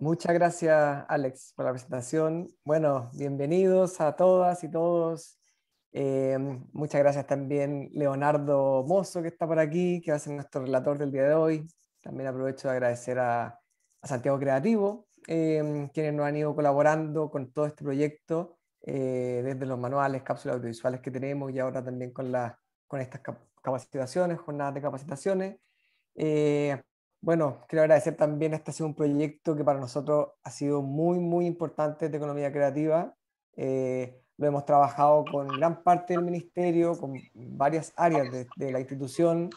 Muchas gracias, Alex, por la presentación. Bueno, bienvenidos a todas y todos. Muchas gracias también Leonardo Mosso, que está por aquí, que va a ser nuestro relator del día de hoy. También aprovecho de agradecer a Santiago Creativo, quienes nos han ido colaborando con todo este proyecto, desde los manuales, cápsulas audiovisuales que tenemos, y ahora también con estas capacitaciones, jornadas de capacitaciones. Bueno, quiero agradecer también, este ha sido un proyecto que para nosotros ha sido muy importante de Economía Creativa. Lo hemos trabajado con gran parte del ministerio, con varias áreas de la institución,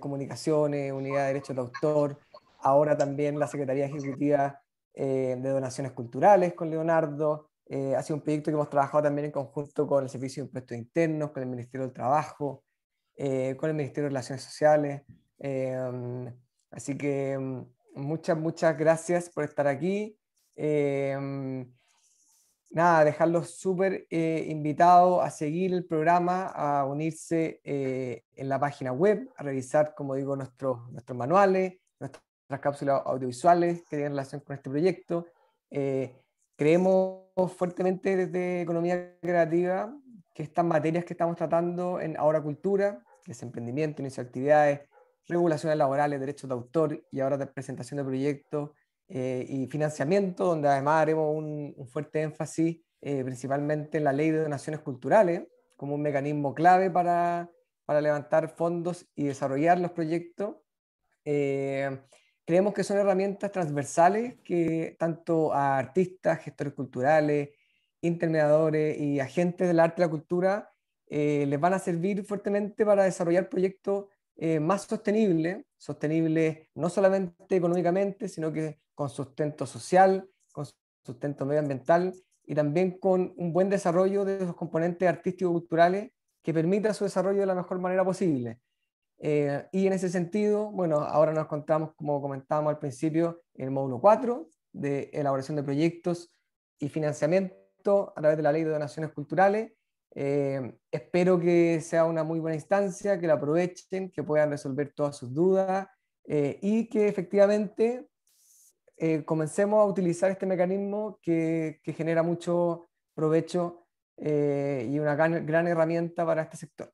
comunicaciones, unidad de derechos de autor, ahora también la Secretaría Ejecutiva de Donaciones Culturales con Leonardo. Ha sido un proyecto que hemos trabajado también en conjunto con el Servicio de Impuestos Internos, con el Ministerio del Trabajo, con el Ministerio de Relaciones Sociales. Así que muchas gracias por estar aquí. Nada, dejarlos súper invitados a seguir el programa, a unirse en la página web, a revisar, como digo, nuestros manuales, nuestras cápsulas audiovisuales que tienen relación con este proyecto. Creemos fuertemente desde Economía Creativa que estas materias que estamos tratando en Ahora Cultura, desemprendimiento, inicio de actividades, regulaciones laborales, derechos de autor y ahora de presentación de proyectos, y financiamiento, donde además haremos un fuerte énfasis principalmente en la Ley de Donaciones Culturales como un mecanismo clave para levantar fondos y desarrollar los proyectos. Creemos que son herramientas transversales que tanto a artistas, gestores culturales, intermediadores y agentes del arte y la cultura les van a servir fuertemente para desarrollar proyectos más sostenibles no solamente económicamente, sino que con sustento social, con sustento medioambiental y también con un buen desarrollo de los componentes artístico-culturales que permita su desarrollo de la mejor manera posible. Y en ese sentido, bueno, ahora nos encontramos, como comentábamos al principio, en el módulo 4 de elaboración de proyectos y financiamiento a través de la Ley de Donaciones Culturales. Espero que sea una muy buena instancia, que la aprovechen, que puedan resolver todas sus dudas y que efectivamente comencemos a utilizar este mecanismo que genera mucho provecho y una gran herramienta para este sector.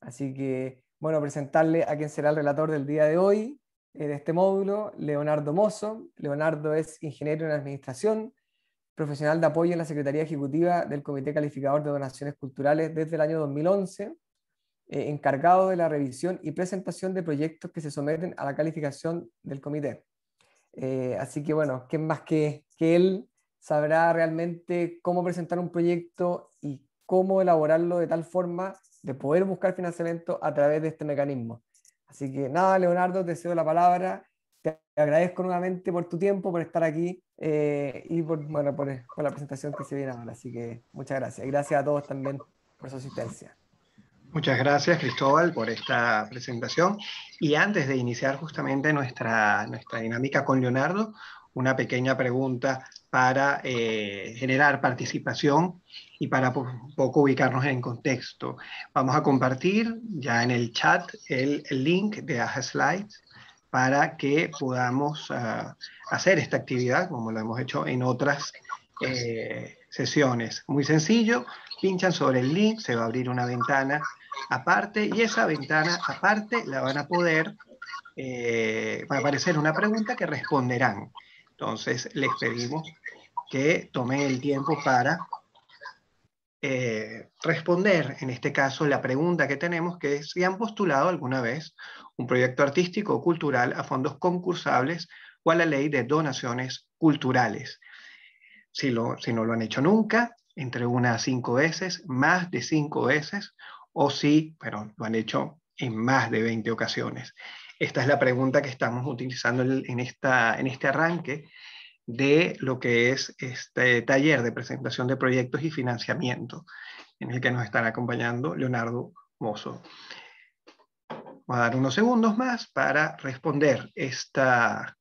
Así que, bueno, presentarle a quien será el relator del día de hoy, de este módulo, Leonardo Mosso. Leonardo es ingeniero en administración, profesional de apoyo en la Secretaría Ejecutiva del Comité Calificador de Donaciones Culturales desde el año 2011, encargado de la revisión y presentación de proyectos que se someten a la calificación del comité. Así que bueno, ¿quién más que él sabrá realmente cómo presentar un proyecto y cómo elaborarlo de tal forma de poder buscar financiamiento a través de este mecanismo? Así que nada, Leonardo, te cedo la palabra. Te agradezco nuevamente por tu tiempo, por estar aquí y por la presentación que se viene ahora. Así que muchas gracias. Y gracias a todos también por su asistencia. Muchas gracias, Cristóbal, por esta presentación. Y antes de iniciar justamente nuestra dinámica con Leonardo, una pequeña pregunta para generar participación y para un poco ubicarnos en contexto. Vamos a compartir ya en el chat el link de AHA Slides, para que podamos hacer esta actividad, como lo hemos hecho en otras sesiones. Muy sencillo, pinchan sobre el link, se va a abrir una ventana aparte, y esa ventana aparte la van a poder, va a aparecer una pregunta que responderán. Entonces les pedimos que tomen el tiempo para responder, en este caso, la pregunta que tenemos, que es si han postulado alguna vez un proyecto artístico o cultural a fondos concursables o a la Ley de Donaciones Culturales. Si no lo han hecho nunca, entre 1 a 5 veces, más de 5 veces, o si lo han hecho en más de 20 ocasiones. Esta es la pregunta que estamos utilizando en este arranque de lo que es este taller de presentación de proyectos y financiamiento, en el que nos están acompañando Leonardo Mosso. Voy a dar unos segundos más para responder esta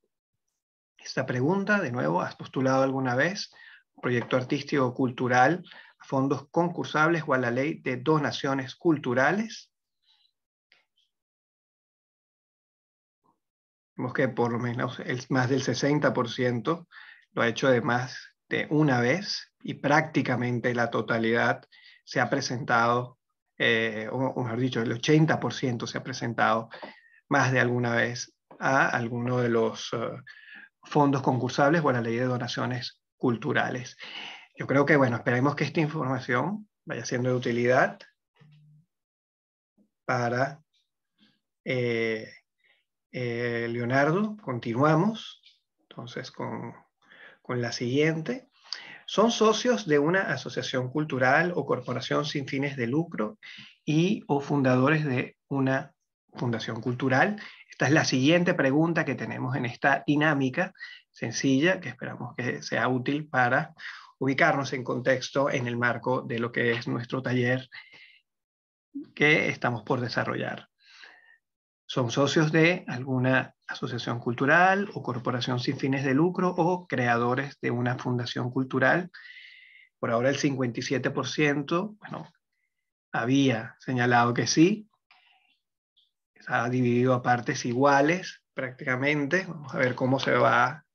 pregunta. De nuevo, ¿has postulado alguna vez un proyecto artístico o cultural a fondos concursables o a la Ley de Donaciones Culturales? Vemos que por lo menos más del 60% lo ha hecho de más de una vez y prácticamente la totalidad se ha presentado, o mejor dicho, el 80% se ha presentado más de alguna vez a alguno de los fondos concursables o a la Ley de Donaciones Culturales. Yo creo que, bueno, esperemos que esta información vaya siendo de utilidad para Leonardo. Continuamos entonces con la siguiente. Son socios de una asociación cultural o corporación sin fines de lucro y o fundadores de una fundación cultural. Esta es la siguiente pregunta que tenemos en esta dinámica sencilla que esperamos que sea útil para ubicarnos en contexto en el marco de lo que es nuestro taller que estamos por desarrollar. Son socios de alguna asociación cultural o corporación sin fines de lucro o creadores de una fundación cultural. Por ahora el 57%, bueno, había señalado que sí. Está dividido a partes iguales prácticamente. Vamos a ver cómo se va,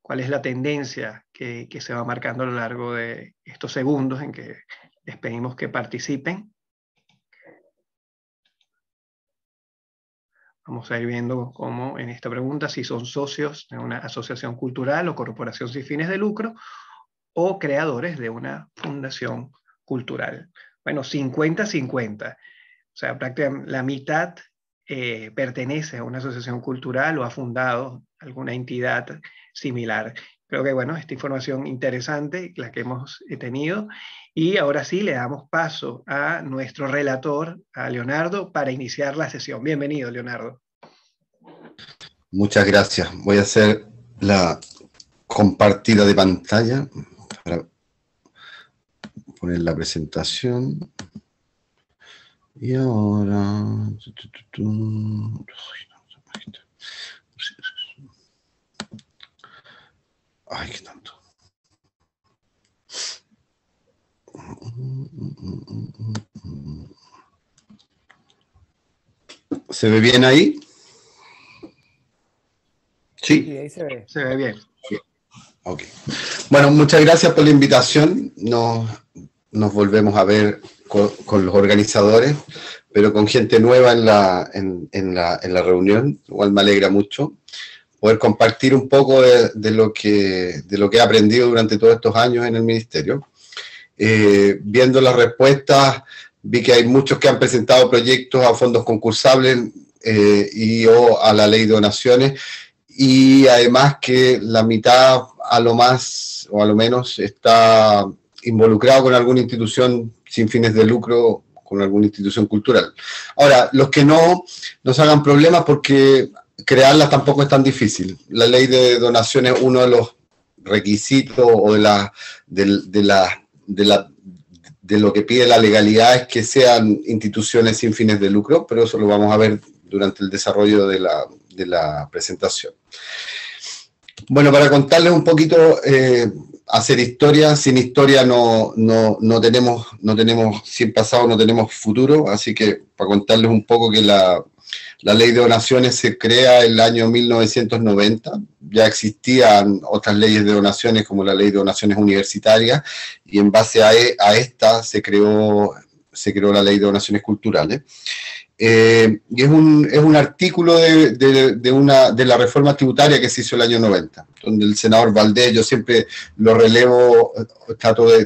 cuál es la tendencia que se va marcando a lo largo de estos segundos en que les pedimos que participen. Vamos a ir viendo cómo en esta pregunta si son socios de una asociación cultural o corporación sin fines de lucro o creadores de una fundación cultural. Bueno, 50-50. O sea, prácticamente la mitad pertenece a una asociación cultural o ha fundado alguna entidad similar. Creo que, bueno, esta información interesante, la que hemos tenido. Y ahora sí, le damos paso a nuestro relator, a Leonardo, para iniciar la sesión. Bienvenido, Leonardo. Muchas gracias. Voy a hacer la compartida de pantalla para poner la presentación. Y ahora... Ay, qué tanto. ¿Se ve bien ahí? Sí. Sí, ahí se ve. Se ve bien. Ok. Bueno, muchas gracias por la invitación. Nos volvemos a ver con los organizadores, pero con gente nueva en la reunión. Igual me alegra mucho poder compartir un poco de lo que he aprendido durante todos estos años en el Ministerio. Viendo las respuestas, vi que hay muchos que han presentado proyectos a fondos concursables y o a la Ley de Donaciones, y además que la mitad a lo más o a lo menos está involucrado con alguna institución sin fines de lucro, con alguna institución cultural. Ahora, los que no se hagan problemas porque... crearlas tampoco es tan difícil. La ley de donaciones, uno de los requisitos o de lo que pide la legalidad es que sean instituciones sin fines de lucro, pero eso lo vamos a ver durante el desarrollo de la presentación. Bueno, para contarles un poquito, hacer historia, sin historia no tenemos, sin pasado no tenemos futuro, así que para contarles un poco que la Ley de Donaciones se crea el año 1990, ya existían otras leyes de donaciones como la Ley de Donaciones Universitarias, y en base a esta se creó la Ley de Donaciones Culturales. Y es un artículo de la reforma tributaria que se hizo el año 90, donde el senador Valdés, yo siempre lo relevo,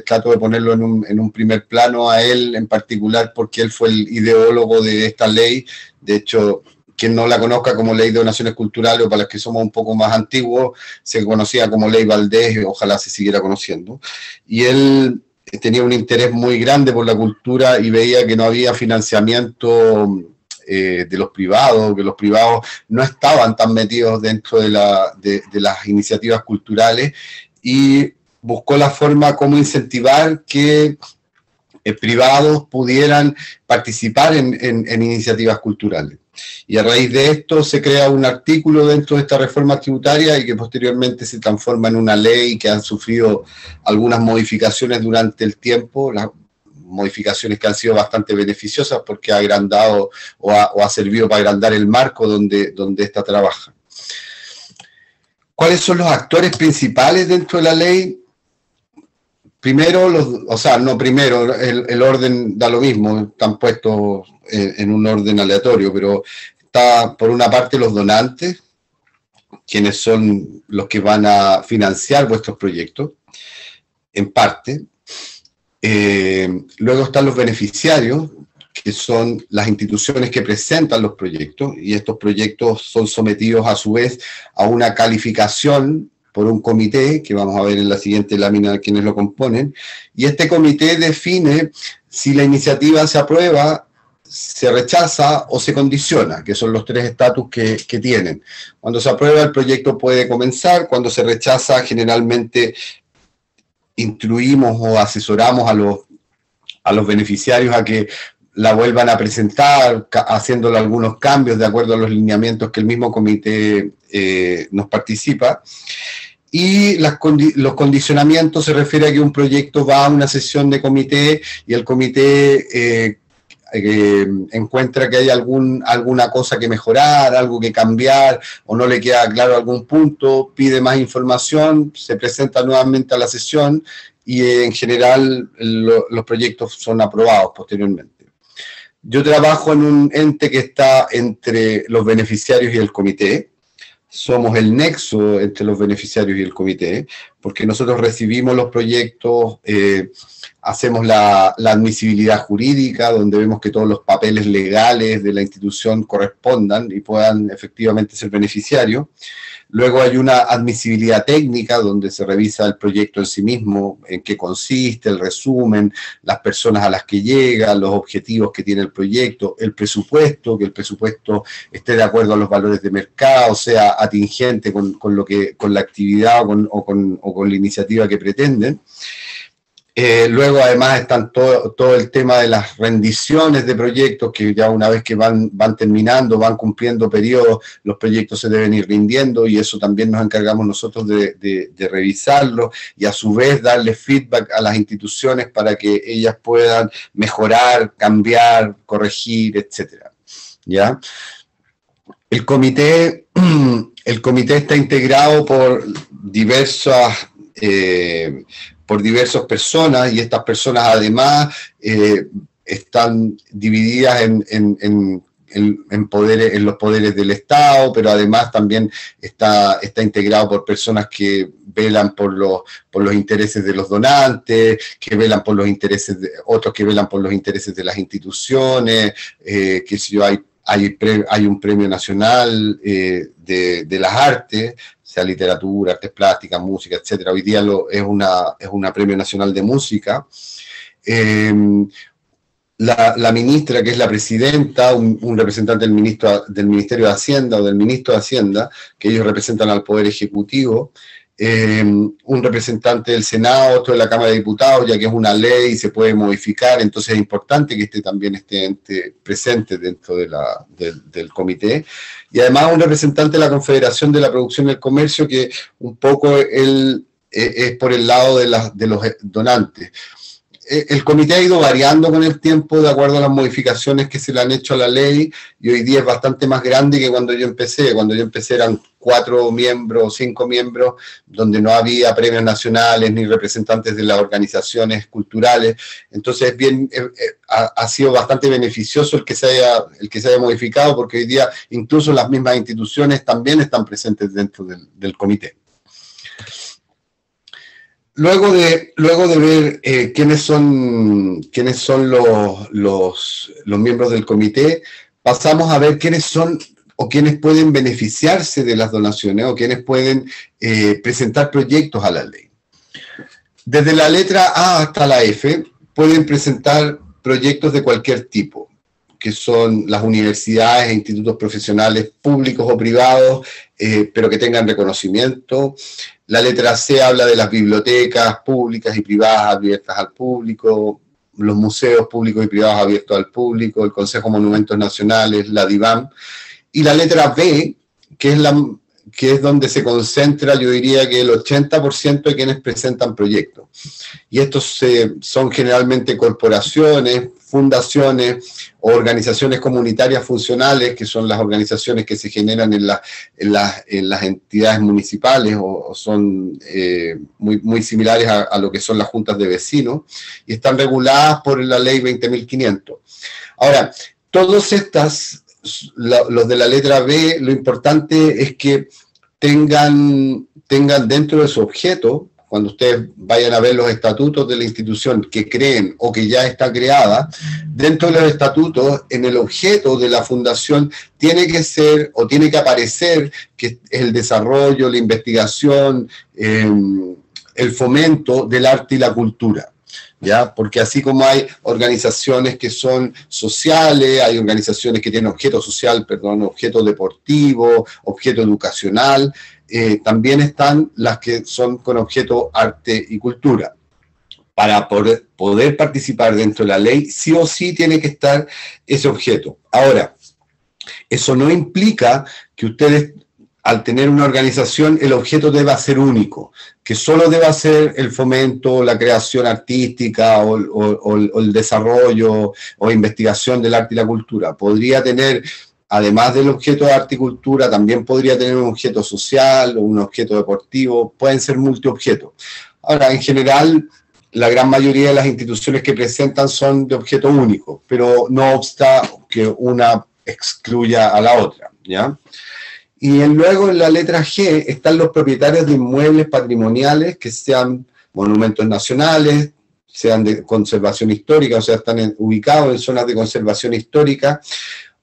trato de ponerlo en un primer plano a él en particular, porque él fue el ideólogo de esta ley. De hecho, quien no la conozca como Ley de Donaciones Culturales, o para los que somos un poco más antiguos, se conocía como Ley Valdés, ojalá se siguiera conociendo. Y él tenía un interés muy grande por la cultura y veía que no había financiamiento de los privados, que los privados no estaban tan metidos dentro de las iniciativas culturales, y buscó la forma como incentivar que privados pudieran participar en iniciativas culturales. Y a raíz de esto se crea un artículo dentro de esta reforma tributaria y que posteriormente se transforma en una ley que han sufrido algunas modificaciones durante el tiempo, las modificaciones que han sido bastante beneficiosas porque ha agrandado o ha servido para agrandar el marco donde esta trabaja. ¿Cuáles son los actores principales dentro de la ley? Primero, el orden da lo mismo, están puestos en un orden aleatorio, pero está por una parte los donantes, quienes son los que van a financiar vuestros proyectos, en parte. Luego están los beneficiarios, que son las instituciones que presentan los proyectos, y estos proyectos son sometidos a su vez a una calificación por un comité, que vamos a ver en la siguiente lámina quienes lo componen, y este comité define si la iniciativa se aprueba, se rechaza o se condiciona, que son los tres estatus que tienen. Cuando se aprueba el proyecto puede comenzar, cuando se rechaza generalmente instruimos o asesoramos a los beneficiarios a que la vuelvan a presentar, haciéndole algunos cambios de acuerdo a los lineamientos que el mismo comité nos participa. Y los condicionamientos se refiere a que un proyecto va a una sesión de comité y el comité encuentra que hay alguna cosa que mejorar, algo que cambiar, o no le queda claro algún punto, pide más información, se presenta nuevamente a la sesión y en general los proyectos son aprobados posteriormente. Yo trabajo en un ente que está entre los beneficiarios y el comité. Somos el nexo entre los beneficiarios y el comité, porque nosotros recibimos los proyectos, hacemos la admisibilidad jurídica, donde vemos que todos los papeles legales de la institución correspondan y puedan efectivamente ser beneficiarios. Luego hay una admisibilidad técnica, donde se revisa el proyecto en sí mismo, en qué consiste, el resumen, las personas a las que llega, los objetivos que tiene el proyecto, el presupuesto, que el presupuesto esté de acuerdo a los valores de mercado, sea atingente con la actividad o con la iniciativa que pretenden. Luego además están todo el tema de las rendiciones de proyectos, que ya una vez que van terminando, van cumpliendo periodos, los proyectos se deben ir rindiendo, y eso también nos encargamos nosotros de revisarlo y a su vez darle feedback a las instituciones para que ellas puedan mejorar, cambiar, corregir, etcétera, ¿ya? El comité está integrado por diversas personas, y estas personas además están divididas en los poderes del Estado, pero además también está integrado por personas que velan por los intereses de los donantes, que velan por los intereses de otros, que velan por los intereses de las instituciones, que si hay un premio nacional de las artes, sea literatura, artes plásticas, música, etcétera. Hoy día es una premio nacional de música. La ministra, que es la presidenta, un representante del Ministerio de Hacienda o del Ministro de Hacienda, que ellos representan al Poder Ejecutivo, un representante del Senado, otro de la Cámara de Diputados, ya que es una ley y se puede modificar, entonces es importante que esté presente dentro del comité, y además un representante de la Confederación de la Producción y el Comercio, que un poco es por el lado de los donantes. El comité ha ido variando con el tiempo de acuerdo a las modificaciones que se le han hecho a la ley, y hoy día es bastante más grande que cuando yo empecé. Cuando yo empecé eran 4 miembros, 5 miembros, donde no había premios nacionales ni representantes de las organizaciones culturales. Entonces ha sido bastante beneficioso el que se haya modificado, porque hoy día incluso las mismas instituciones también están presentes dentro del comité. Luego de ver quiénes son los miembros del comité, pasamos a ver quiénes son o quiénes pueden beneficiarse de las donaciones o quiénes pueden presentar proyectos a la ley. Desde la letra A hasta la F pueden presentar proyectos de cualquier tipo, que son las universidades e institutos profesionales públicos o privados, pero que tengan reconocimiento. La letra C habla de las bibliotecas públicas y privadas abiertas al público, los museos públicos y privados abiertos al público, el Consejo de Monumentos Nacionales, la DIVAM. Y la letra B, que es donde se concentra, yo diría que el 80% de quienes presentan proyectos. Y estos son generalmente corporaciones, fundaciones, organizaciones comunitarias funcionales, que son las organizaciones que se generan en las entidades municipales o son muy similares a lo que son las juntas de vecinos, y están reguladas por la ley 20.500. Ahora, todas estas, los de la letra B, lo importante es que tengan dentro de su objeto, cuando ustedes vayan a ver los estatutos de la institución que creen o que ya está creada, dentro de los estatutos, en el objeto de la fundación, tiene que ser o tiene que aparecer que es el desarrollo, la investigación, el fomento del arte y la cultura. ¿Ya? Porque así como hay organizaciones que son sociales, hay organizaciones que tienen objeto social, perdón, objeto deportivo, objeto educacional, también están las que son con objeto arte y cultura. Para poder participar dentro de la ley, sí o sí tiene que estar ese objeto. Ahora, eso no implica que ustedes, al tener una organización, el objeto deba ser único, que solo deba ser el fomento, la creación artística o el desarrollo o investigación del arte y la cultura. Podría tener, además del objeto de arte y cultura, también podría tener un objeto social o un objeto deportivo, pueden ser multiobjetos. Ahora, en general, la gran mayoría de las instituciones que presentan son de objeto único, pero no obsta que una excluya a la otra, ¿ya? Y luego en la letra G están los propietarios de inmuebles patrimoniales que sean monumentos nacionales, sean de conservación histórica, o sea, están ubicados en zonas de conservación histórica,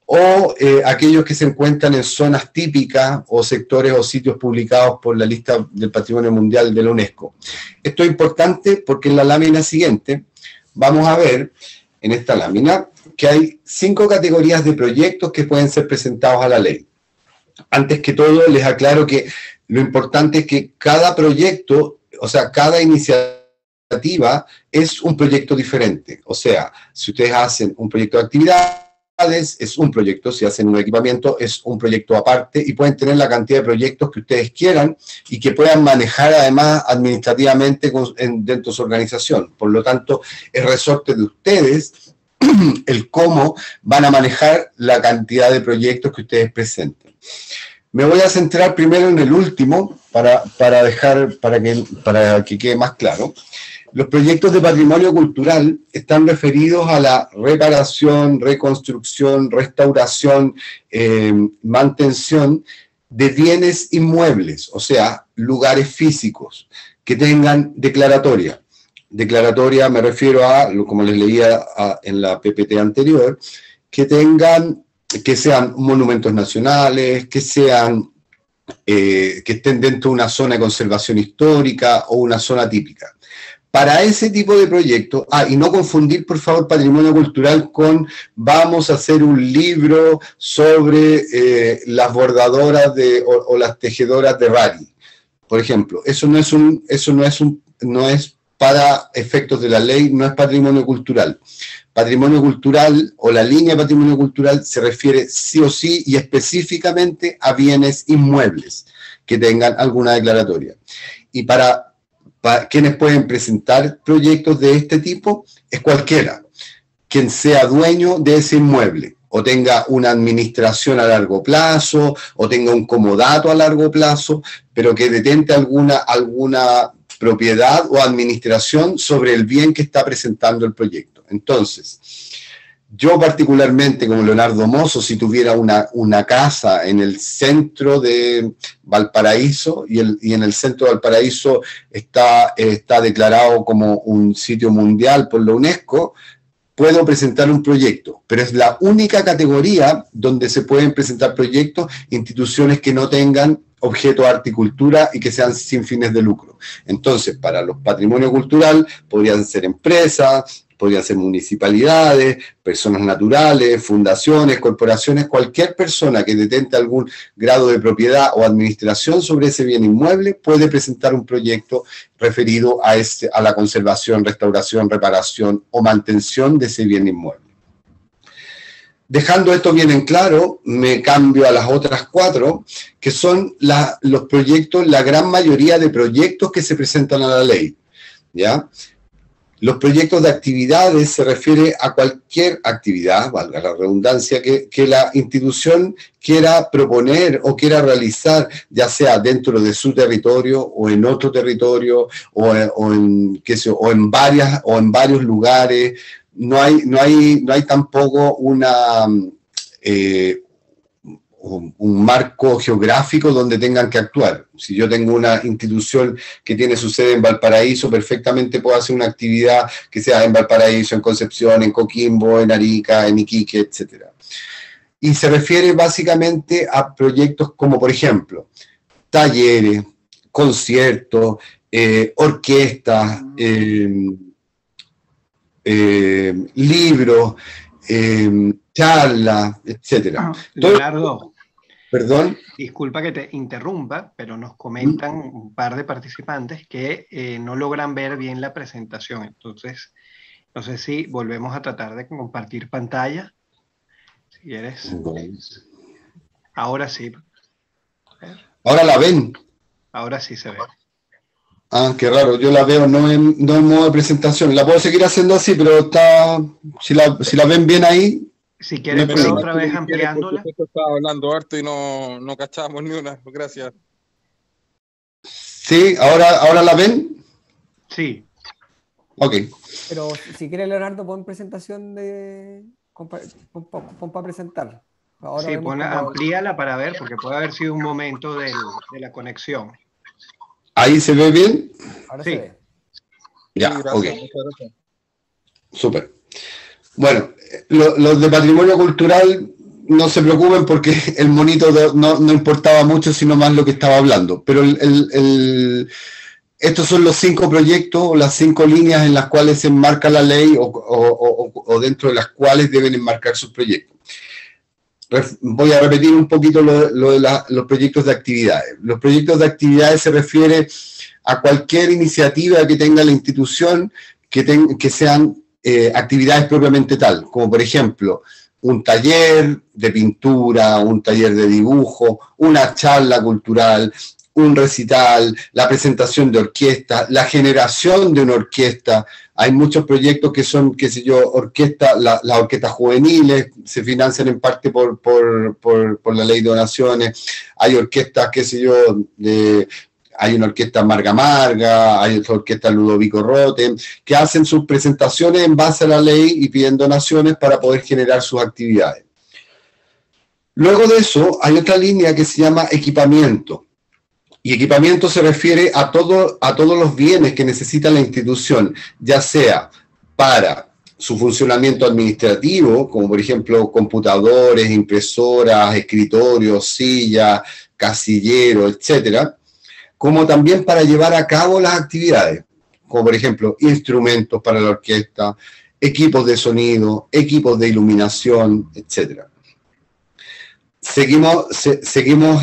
o aquellos que se encuentran en zonas típicas o sectores o sitios publicados por la lista del Patrimonio Mundial de la UNESCO. Esto es importante porque en la lámina siguiente vamos a ver, en esta lámina, que hay 5 categorías de proyectos que pueden ser presentados a la ley. Antes que todo, les aclaro que lo importante es que cada proyecto, o sea, cada iniciativa es un proyecto diferente. O sea, si ustedes hacen un proyecto de actividades, es un proyecto, si hacen un equipamiento, es un proyecto aparte, y pueden tener la cantidad de proyectos que ustedes quieran y que puedan manejar además administrativamente dentro de su organización. Por lo tanto, es resorte de ustedes el cómo van a manejar la cantidad de proyectos que ustedes presenten. Me voy a centrar primero en el último, para que quede más claro. Los proyectos de patrimonio cultural están referidos a la reparación, reconstrucción, restauración, mantención de bienes inmuebles, o sea, lugares físicos que tengan declaratoria. Declaratoria me refiero a, como les leía en la PPT anterior, que sean monumentos nacionales, que estén dentro de una zona de conservación histórica o una zona típica. Para ese tipo de proyectos, y no confundir por favor patrimonio cultural con vamos a hacer un libro sobre las bordadoras o las tejedoras de Rari, por ejemplo. Eso no es para efectos de la ley, no es patrimonio cultural. Patrimonio cultural o la línea de patrimonio cultural se refiere sí o sí y específicamente a bienes inmuebles que tengan alguna declaratoria. Y para quienes pueden presentar proyectos de este tipo, es cualquiera, quien sea dueño de ese inmueble, o tenga una administración a largo plazo, o tenga un comodato a largo plazo, pero que detente alguna propiedad o administración sobre el bien que está presentando el proyecto. Entonces, yo particularmente como Leonardo Mosso, si tuviera una casa en el centro de Valparaíso, y en el centro de Valparaíso está declarado como un sitio mundial por la UNESCO, puedo presentar un proyecto, pero es la única categoría donde se pueden presentar proyectos instituciones que no tengan objeto arte y cultura y que sean sin fines de lucro. Entonces, para los patrimonio cultural podrían ser empresas, podrían ser municipalidades, personas naturales, fundaciones, corporaciones, cualquier persona que detente algún grado de propiedad o administración sobre ese bien inmueble puede presentar un proyecto referido a la conservación, restauración, reparación o mantención de ese bien inmueble. Dejando esto bien en claro, me cambio a las otras 4, que son los proyectos, la gran mayoría de proyectos que se presentan a la ley, ¿ya? Los proyectos de actividades se refiere a cualquier actividad, valga la redundancia, que la institución quiera proponer o quiera realizar, ya sea dentro de su territorio o en otro territorio o en varios lugares. No hay tampoco un marco geográfico donde tengan que actuar. Si yo tengo una institución que tiene su sede en Valparaíso, perfectamente puedo hacer una actividad que sea en Valparaíso, en Concepción, en Coquimbo, en Arica, en Iquique, etc. Y se refiere básicamente a proyectos como, por ejemplo, talleres, conciertos, orquestas, libros, charlas, etcétera. Leonardo, perdón. Disculpa que te interrumpa, pero nos comentan un par de participantes que no logran ver bien la presentación. Entonces, no sé si volvemos a tratar de compartir pantalla. Si quieres. Ahora sí. Ahora la ven. Ahora sí se ve. Ah, qué raro, yo la veo no en modo de presentación. La puedo seguir haciendo así, pero está. Si la ven bien ahí. Si quieres, pero otra vez ampliándola. Estaba hablando harto y no cachábamos ni una. Gracias. Sí, ¿ahora la ven? Sí. Ok. Pero si quieres, Leonardo, pon presentación de. Pon para presentar. Ahora sí, amplíala para ver, porque puede haber sido un momento de la conexión. ¿Ahí se ve bien? Ahora sí. Se ve. Ya, gracias, ok. Súper. Bueno, los de patrimonio cultural no se preocupen porque el monito no importaba mucho, sino más lo que estaba hablando. Pero estos son los 5 proyectos, o las 5 líneas en las cuales se enmarca la ley o dentro de las cuales deben enmarcar sus proyectos. Voy a repetir un poquito los proyectos de actividades. Los proyectos de actividades se refieren a cualquier iniciativa que tenga la institución, que sean actividades propiamente tal, como por ejemplo, un taller de pintura, un taller de dibujo, una charla cultural, un recital, la presentación de orquesta, la generación de una orquesta. Hay muchos proyectos que son, qué sé yo, las orquestas juveniles se financian en parte por la ley de donaciones. Hay orquestas, qué sé yo, hay una orquesta Marga Marga, hay otra orquesta Ludovico Rotem, que hacen sus presentaciones en base a la ley y piden donaciones para poder generar sus actividades. Luego de eso, hay otra línea que se llama equipamiento. Y equipamiento se refiere a todos los bienes que necesita la institución, ya sea para su funcionamiento administrativo, como por ejemplo computadores, impresoras, escritorios, sillas, casilleros, etcétera, como también para llevar a cabo las actividades, como por ejemplo instrumentos para la orquesta, equipos de sonido, equipos de iluminación, etcétera. Seguimos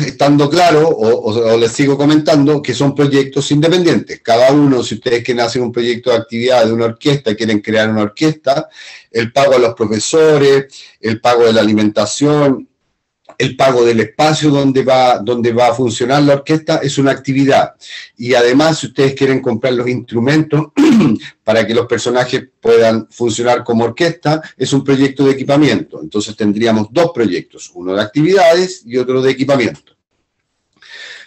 estando claro, o les sigo comentando, que son proyectos independientes. Cada uno, si ustedes quieren hacer un proyecto de actividad de una orquesta, quieren crear una orquesta, el pago a los profesores, el pago de la alimentación, el pago del espacio donde va a funcionar la orquesta, es una actividad. Y además, si ustedes quieren comprar los instrumentos para que los personajes puedan funcionar como orquesta, es un proyecto de equipamiento. Entonces tendríamos 2 proyectos, uno de actividades y otro de equipamiento.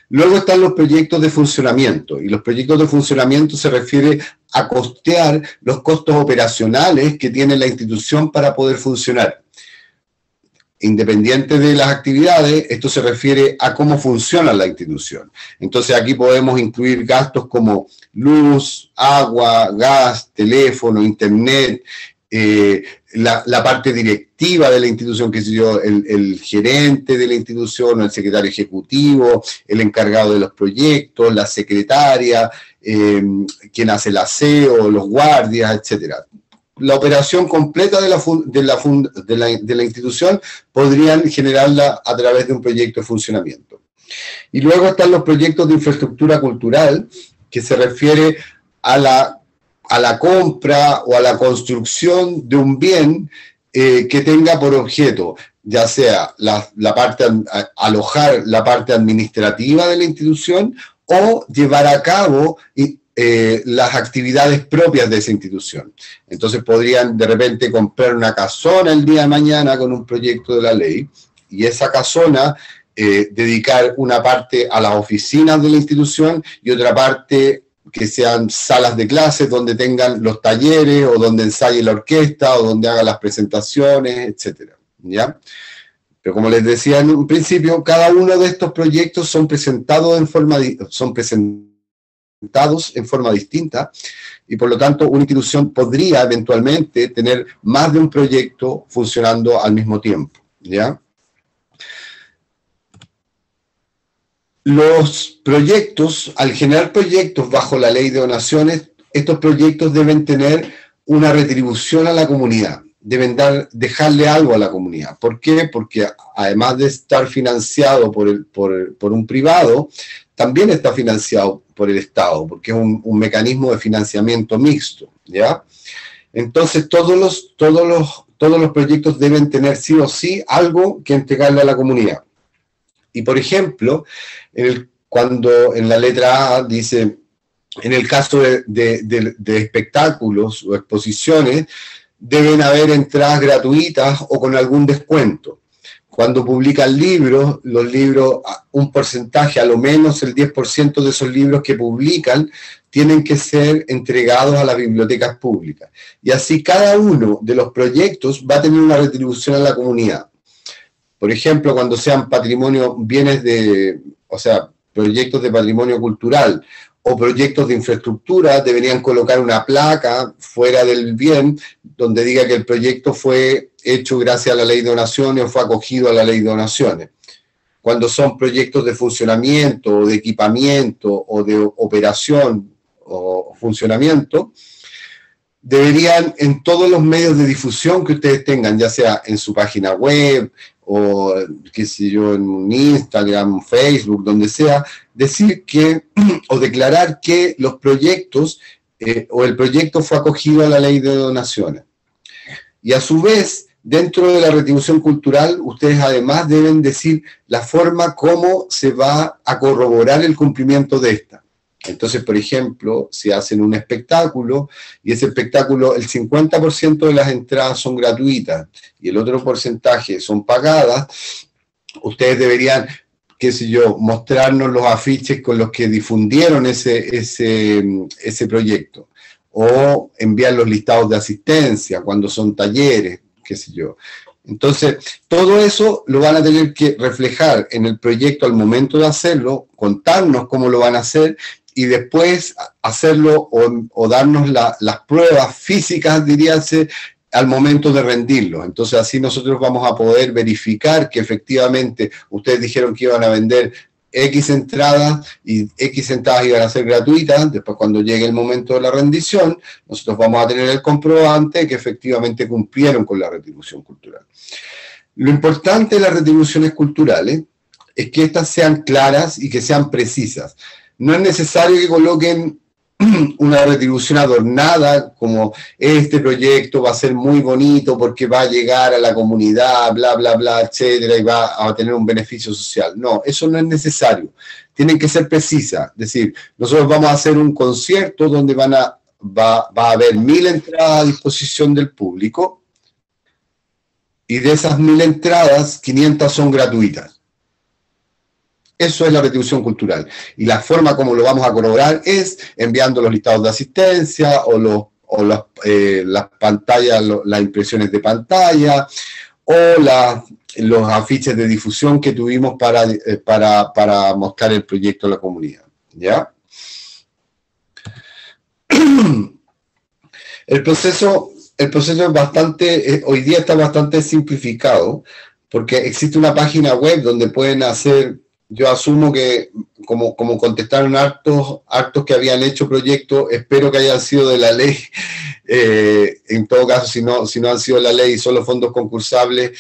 Luego están los proyectos de funcionamiento, y los proyectos de funcionamiento se refiere a costear los costos operacionales que tiene la institución para poder funcionar. Independiente de las actividades, esto se refiere a cómo funciona la institución. Entonces aquí podemos incluir gastos como luz, agua, gas, teléfono, internet, la parte directiva de la institución, que sé yo, el gerente de la institución, el secretario ejecutivo, el encargado de los proyectos, la secretaria, quien hace el aseo, los guardias, etcétera. La operación completa de la institución podrían generarla a través de un proyecto de funcionamiento. Y luego están los proyectos de infraestructura cultural, que se refiere a la compra o a la construcción de un bien que tenga por objeto, ya sea alojar la parte administrativa de la institución o llevar a cabo las actividades propias de esa institución. Entonces podrían de repente comprar una casona el día de mañana con un proyecto de la ley, y esa casona dedicar una parte a las oficinas de la institución y otra parte que sean salas de clases donde tengan los talleres o donde ensaye la orquesta o donde haga las presentaciones, etcétera, ¿ya? Pero como les decía en un principio, cada uno de estos proyectos son presentados en forma distinta, y por lo tanto una institución podría eventualmente tener más de un proyecto funcionando al mismo tiempo, ¿ya? Los proyectos, al generar proyectos bajo la ley de donaciones, estos proyectos deben tener una retribución a la comunidad, deben dejarle algo a la comunidad. ¿Por qué? Porque además de estar financiado por un privado, también está financiado por el Estado, porque es un mecanismo de financiamiento mixto, ¿ya? Entonces todos los proyectos deben tener sí o sí algo que entregarle a la comunidad. Y por ejemplo, cuando en la letra A dice, en el caso de espectáculos o exposiciones, deben haber entradas gratuitas o con algún descuento. Cuando publican libros, los libros, un porcentaje, a lo menos el 10% de esos libros que publican, tienen que ser entregados a las bibliotecas públicas. Y así cada uno de los proyectos va a tener una retribución a la comunidad. Por ejemplo, cuando sean patrimonio, proyectos de patrimonio cultural o proyectos de infraestructura, deberían colocar una placa fuera del bien donde diga que el proyecto fue hecho gracias a la ley de donaciones o fue acogido a la ley de donaciones. Cuando son proyectos de funcionamiento o de equipamiento o de operación o funcionamiento, deberían en todos los medios de difusión que ustedes tengan, ya sea en su página web, o qué sé yo, en un Instagram, Facebook, donde sea, decir que, o declarar que los proyectos, o el proyecto fue acogido a la ley de donaciones. Y a su vez, dentro de la retribución cultural, ustedes además deben decir la forma como se va a corroborar el cumplimiento de esta. Entonces, por ejemplo, si hacen un espectáculo, y ese espectáculo, el 50% de las entradas son gratuitas, y el otro porcentaje son pagadas, ustedes deberían, qué sé yo, mostrarnos los afiches con los que difundieron ese proyecto, o enviar los listados de asistencia cuando son talleres, qué sé yo. Entonces, todo eso lo van a tener que reflejar en el proyecto al momento de hacerlo, contarnos cómo lo van a hacer, y después hacerlo o darnos las pruebas físicas, diríase, al momento de rendirlo. Entonces, así nosotros vamos a poder verificar que efectivamente ustedes dijeron que iban a vender X entradas, y X entradas iban a ser gratuitas. Después, cuando llegue el momento de la rendición, nosotros vamos a tener el comprobante que efectivamente cumplieron con la retribución cultural. Lo importante de las retribuciones culturales es que éstas sean claras y que sean precisas. No es necesario que coloquen una retribución adornada, como este proyecto va a ser muy bonito porque va a llegar a la comunidad, bla, bla, bla, etcétera, y va a tener un beneficio social. No, eso no es necesario. Tienen que ser precisas. Es decir, nosotros vamos a hacer un concierto donde va a haber 1000 entradas a disposición del público, y de esas 1000 entradas, 500 son gratuitas. Eso es la retribución cultural. Y la forma como lo vamos a corroborar es enviando los listados de asistencia, las pantallas, las impresiones de pantalla, o los afiches de difusión que tuvimos para mostrar el proyecto a la comunidad, ¿ya? El proceso es hoy día está bastante simplificado, porque existe una página web donde pueden hacer. Yo asumo que, como contestaron hartos que habían hecho proyectos, espero que hayan sido de la ley. En todo caso, si no han sido de la ley y son los fondos concursables,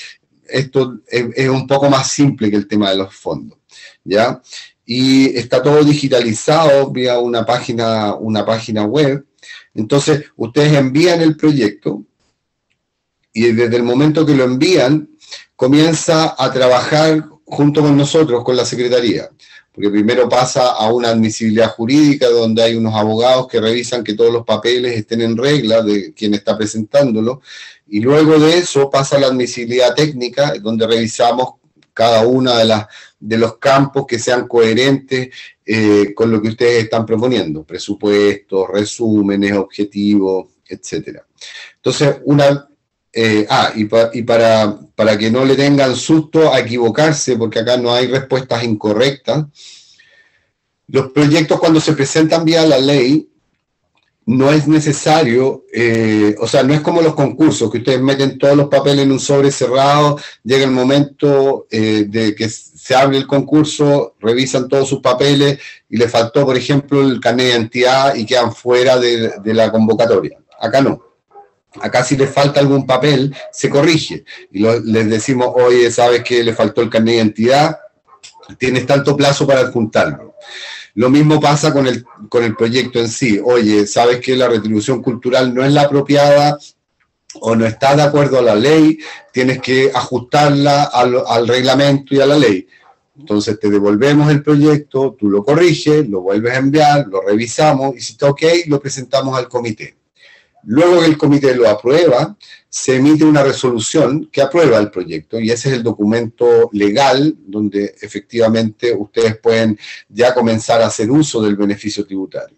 esto es un poco más simple que el tema de los fondos, ¿ya? Y está todo digitalizado vía una página web. Entonces, ustedes envían el proyecto, y desde el momento que lo envían, comienza a trabajar junto con nosotros, con la Secretaría. porque primero pasa a una admisibilidad jurídica donde hay unos abogados que revisan que todos los papeles estén en regla de quien está presentándolo, y luego de eso pasa a la admisibilidad técnica, donde revisamos cada una de los campos que sean coherentes con lo que ustedes están proponiendo, presupuestos, resúmenes, objetivos, etcétera. Entonces, para que no le tengan susto a equivocarse, porque acá no hay respuestas incorrectas, los proyectos cuando se presentan vía la ley, no es necesario, no es como los concursos, que ustedes meten todos los papeles en un sobre cerrado, llega el momento de que se abre el concurso, revisan todos sus papeles y le faltó, por ejemplo, el carnet de identidad y quedan fuera de la convocatoria. Acá no. Acá si les falta algún papel, se corrige. Y les decimos, oye, ¿sabes que le faltó el carnet de identidad? Tienes tanto plazo para adjuntarlo. Lo mismo pasa con el proyecto en sí. Oye, ¿sabes que la retribución cultural no es la apropiada o no está de acuerdo a la ley? Tienes que ajustarla al reglamento y a la ley. Entonces te devolvemos el proyecto, tú lo corriges, lo vuelves a enviar, lo revisamos y si está ok, lo presentamos al comité. Luego que el comité lo aprueba, se emite una resolución que aprueba el proyecto y ese es el documento legal donde efectivamente ustedes pueden ya comenzar a hacer uso del beneficio tributario.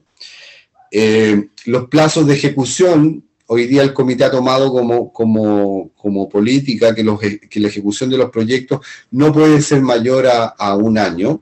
Los plazos de ejecución, hoy día el comité ha tomado como política que la ejecución de los proyectos no puede ser mayor a un año,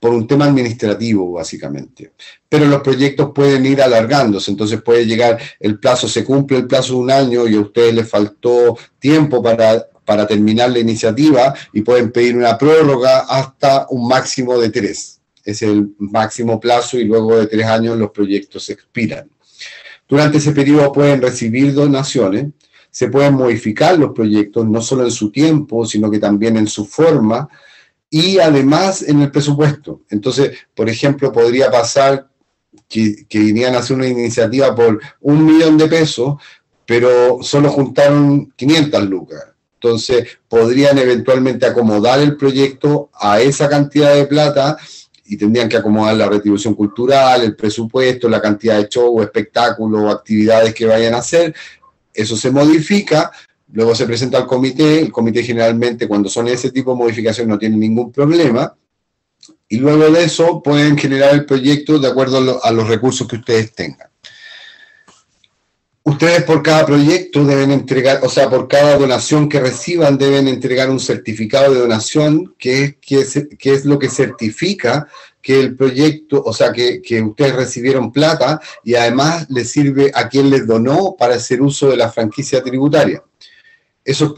por un tema administrativo, básicamente. Pero los proyectos pueden ir alargándose, entonces puede llegar el plazo, se cumple el plazo de un año y a ustedes les faltó tiempo para terminar la iniciativa y pueden pedir una prórroga hasta un máximo de 3. Es el máximo plazo y luego de 3 años los proyectos expiran. Durante ese periodo pueden recibir donaciones, se pueden modificar los proyectos, no solo en su tiempo, sino que también en su forma, y además en el presupuesto. Entonces, por ejemplo, podría pasar que irían a hacer una iniciativa por 1 millón de pesos, pero solo juntaron 500 lucas. Entonces, podrían eventualmente acomodar el proyecto a esa cantidad de plata y tendrían que acomodar la retribución cultural, el presupuesto, la cantidad de show, espectáculos, actividades que vayan a hacer. Eso se modifica. Luego se presenta al comité, el comité generalmente cuando son ese tipo de modificaciones no tiene ningún problema, y luego de eso pueden generar el proyecto de acuerdo a los recursos que ustedes tengan. Ustedes por cada proyecto deben entregar, o sea, por cada donación que reciban deben entregar un certificado de donación, que es lo que certifica que el proyecto, o sea, que ustedes recibieron plata, y además les sirve a quien les donó para hacer uso de la franquicia tributaria. Esos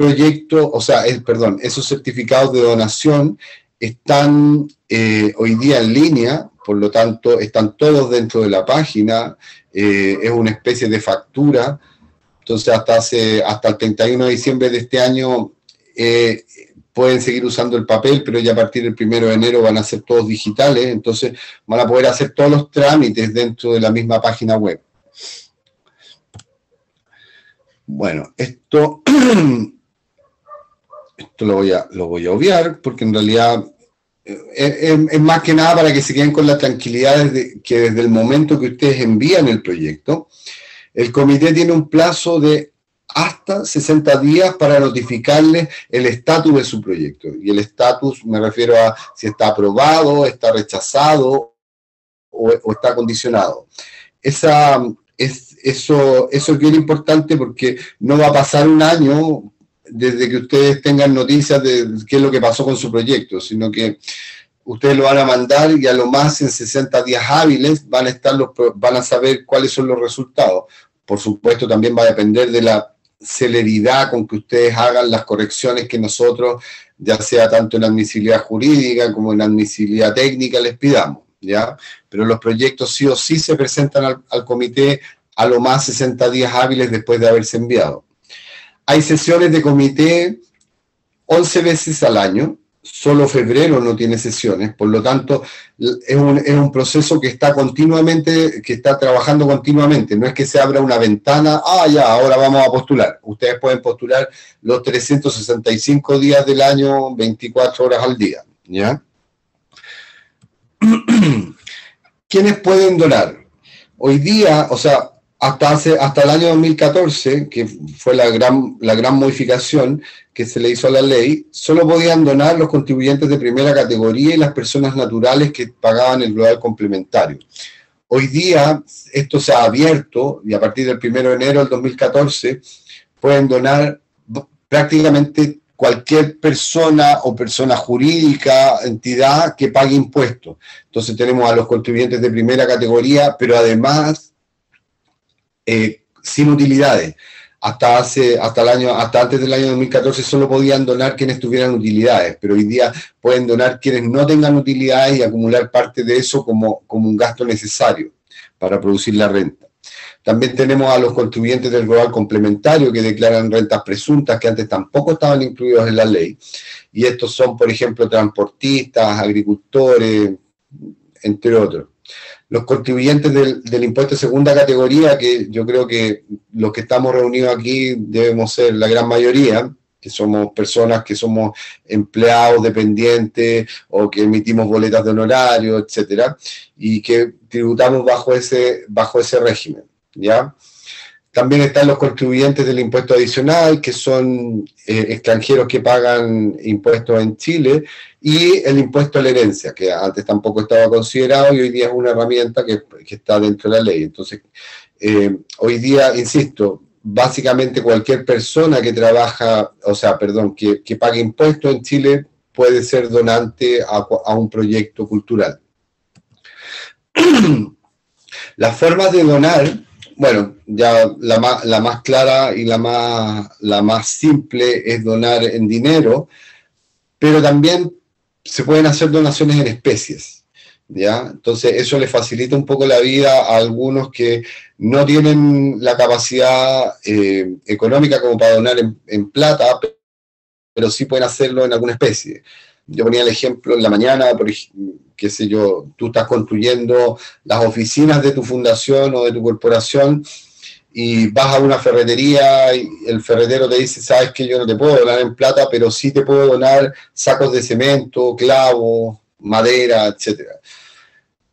certificados de donación están hoy día en línea, por lo tanto están todos dentro de la página, es una especie de factura, entonces hasta el 31 de diciembre de este año pueden seguir usando el papel, pero ya a partir del 1 de enero van a ser todos digitales, entonces van a poder hacer todos los trámites dentro de la misma página web. Bueno, esto lo voy a obviar porque en realidad es más que nada para que se queden con la tranquilidad que desde el momento que ustedes envían el proyecto, el comité tiene un plazo de hasta 60 días para notificarles el estatus de su proyecto. Y el estatus me refiero a si está aprobado, está rechazado o está condicionado. Eso es bien importante porque no va a pasar un año desde que ustedes tengan noticias de qué es lo que pasó con su proyecto, sino que ustedes lo van a mandar y a lo más en 60 días hábiles van a saber cuáles son los resultados. Por supuesto, también va a depender de la celeridad con que ustedes hagan las correcciones que nosotros, ya sea tanto en admisibilidad jurídica como en admisibilidad técnica, les pidamos, ¿ya? Pero los proyectos sí o sí se presentan al comité a lo más 60 días hábiles después de haberse enviado. Hay sesiones de comité 11 veces al año, solo febrero no tiene sesiones, por lo tanto es un proceso que está trabajando continuamente, no es que se abra una ventana, ahora vamos a postular. Ustedes pueden postular los 365 días del año, 24 horas al día, ¿ya? ¿Quiénes pueden donar? Hoy día, o sea, hasta el año 2014, que fue la gran modificación que se le hizo a la ley, solo podían donar los contribuyentes de primera categoría y las personas naturales que pagaban el global complementario. Hoy día esto se ha abierto y a partir del 1 de enero del 2014 pueden donar prácticamente cualquier persona o persona jurídica, entidad que pague impuestos. Entonces tenemos a los contribuyentes de primera categoría, pero además sin utilidades. Hasta antes del año 2014 solo podían donar quienes tuvieran utilidades, pero hoy día pueden donar quienes no tengan utilidades y acumular parte de eso como un gasto necesario para producir la renta. También tenemos a los contribuyentes del global complementario que declaran rentas presuntas que antes tampoco estaban incluidos en la ley, y estos son, por ejemplo, transportistas, agricultores, entre otros. Los contribuyentes del impuesto de segunda categoría, que yo creo que los que estamos reunidos aquí debemos ser la gran mayoría, que somos personas que somos empleados, dependientes, o que emitimos boletas de honorario, etcétera, y que tributamos bajo ese régimen, ¿ya? También están los contribuyentes del impuesto adicional, que son extranjeros que pagan impuestos en Chile, y el impuesto a la herencia, que antes tampoco estaba considerado y hoy día es una herramienta que está dentro de la ley. Entonces, hoy día, insisto, básicamente cualquier persona que trabaja, o sea, perdón, que pague impuestos en Chile puede ser donante a un proyecto cultural. Las formas de donar, bueno, ya la más clara y la más simple es donar en dinero, pero también se pueden hacer donaciones en especies, ¿ya? Entonces eso le facilita un poco la vida a algunos que no tienen la capacidad económica como para donar en plata, pero sí pueden hacerlo en alguna especie. Yo ponía el ejemplo en la mañana, por ejemplo, qué sé yo, tú estás construyendo las oficinas de tu fundación o de tu corporación y vas a una ferretería y el ferretero te dice, sabes que yo no te puedo donar en plata, pero sí te puedo donar sacos de cemento, clavos, madera, etcétera.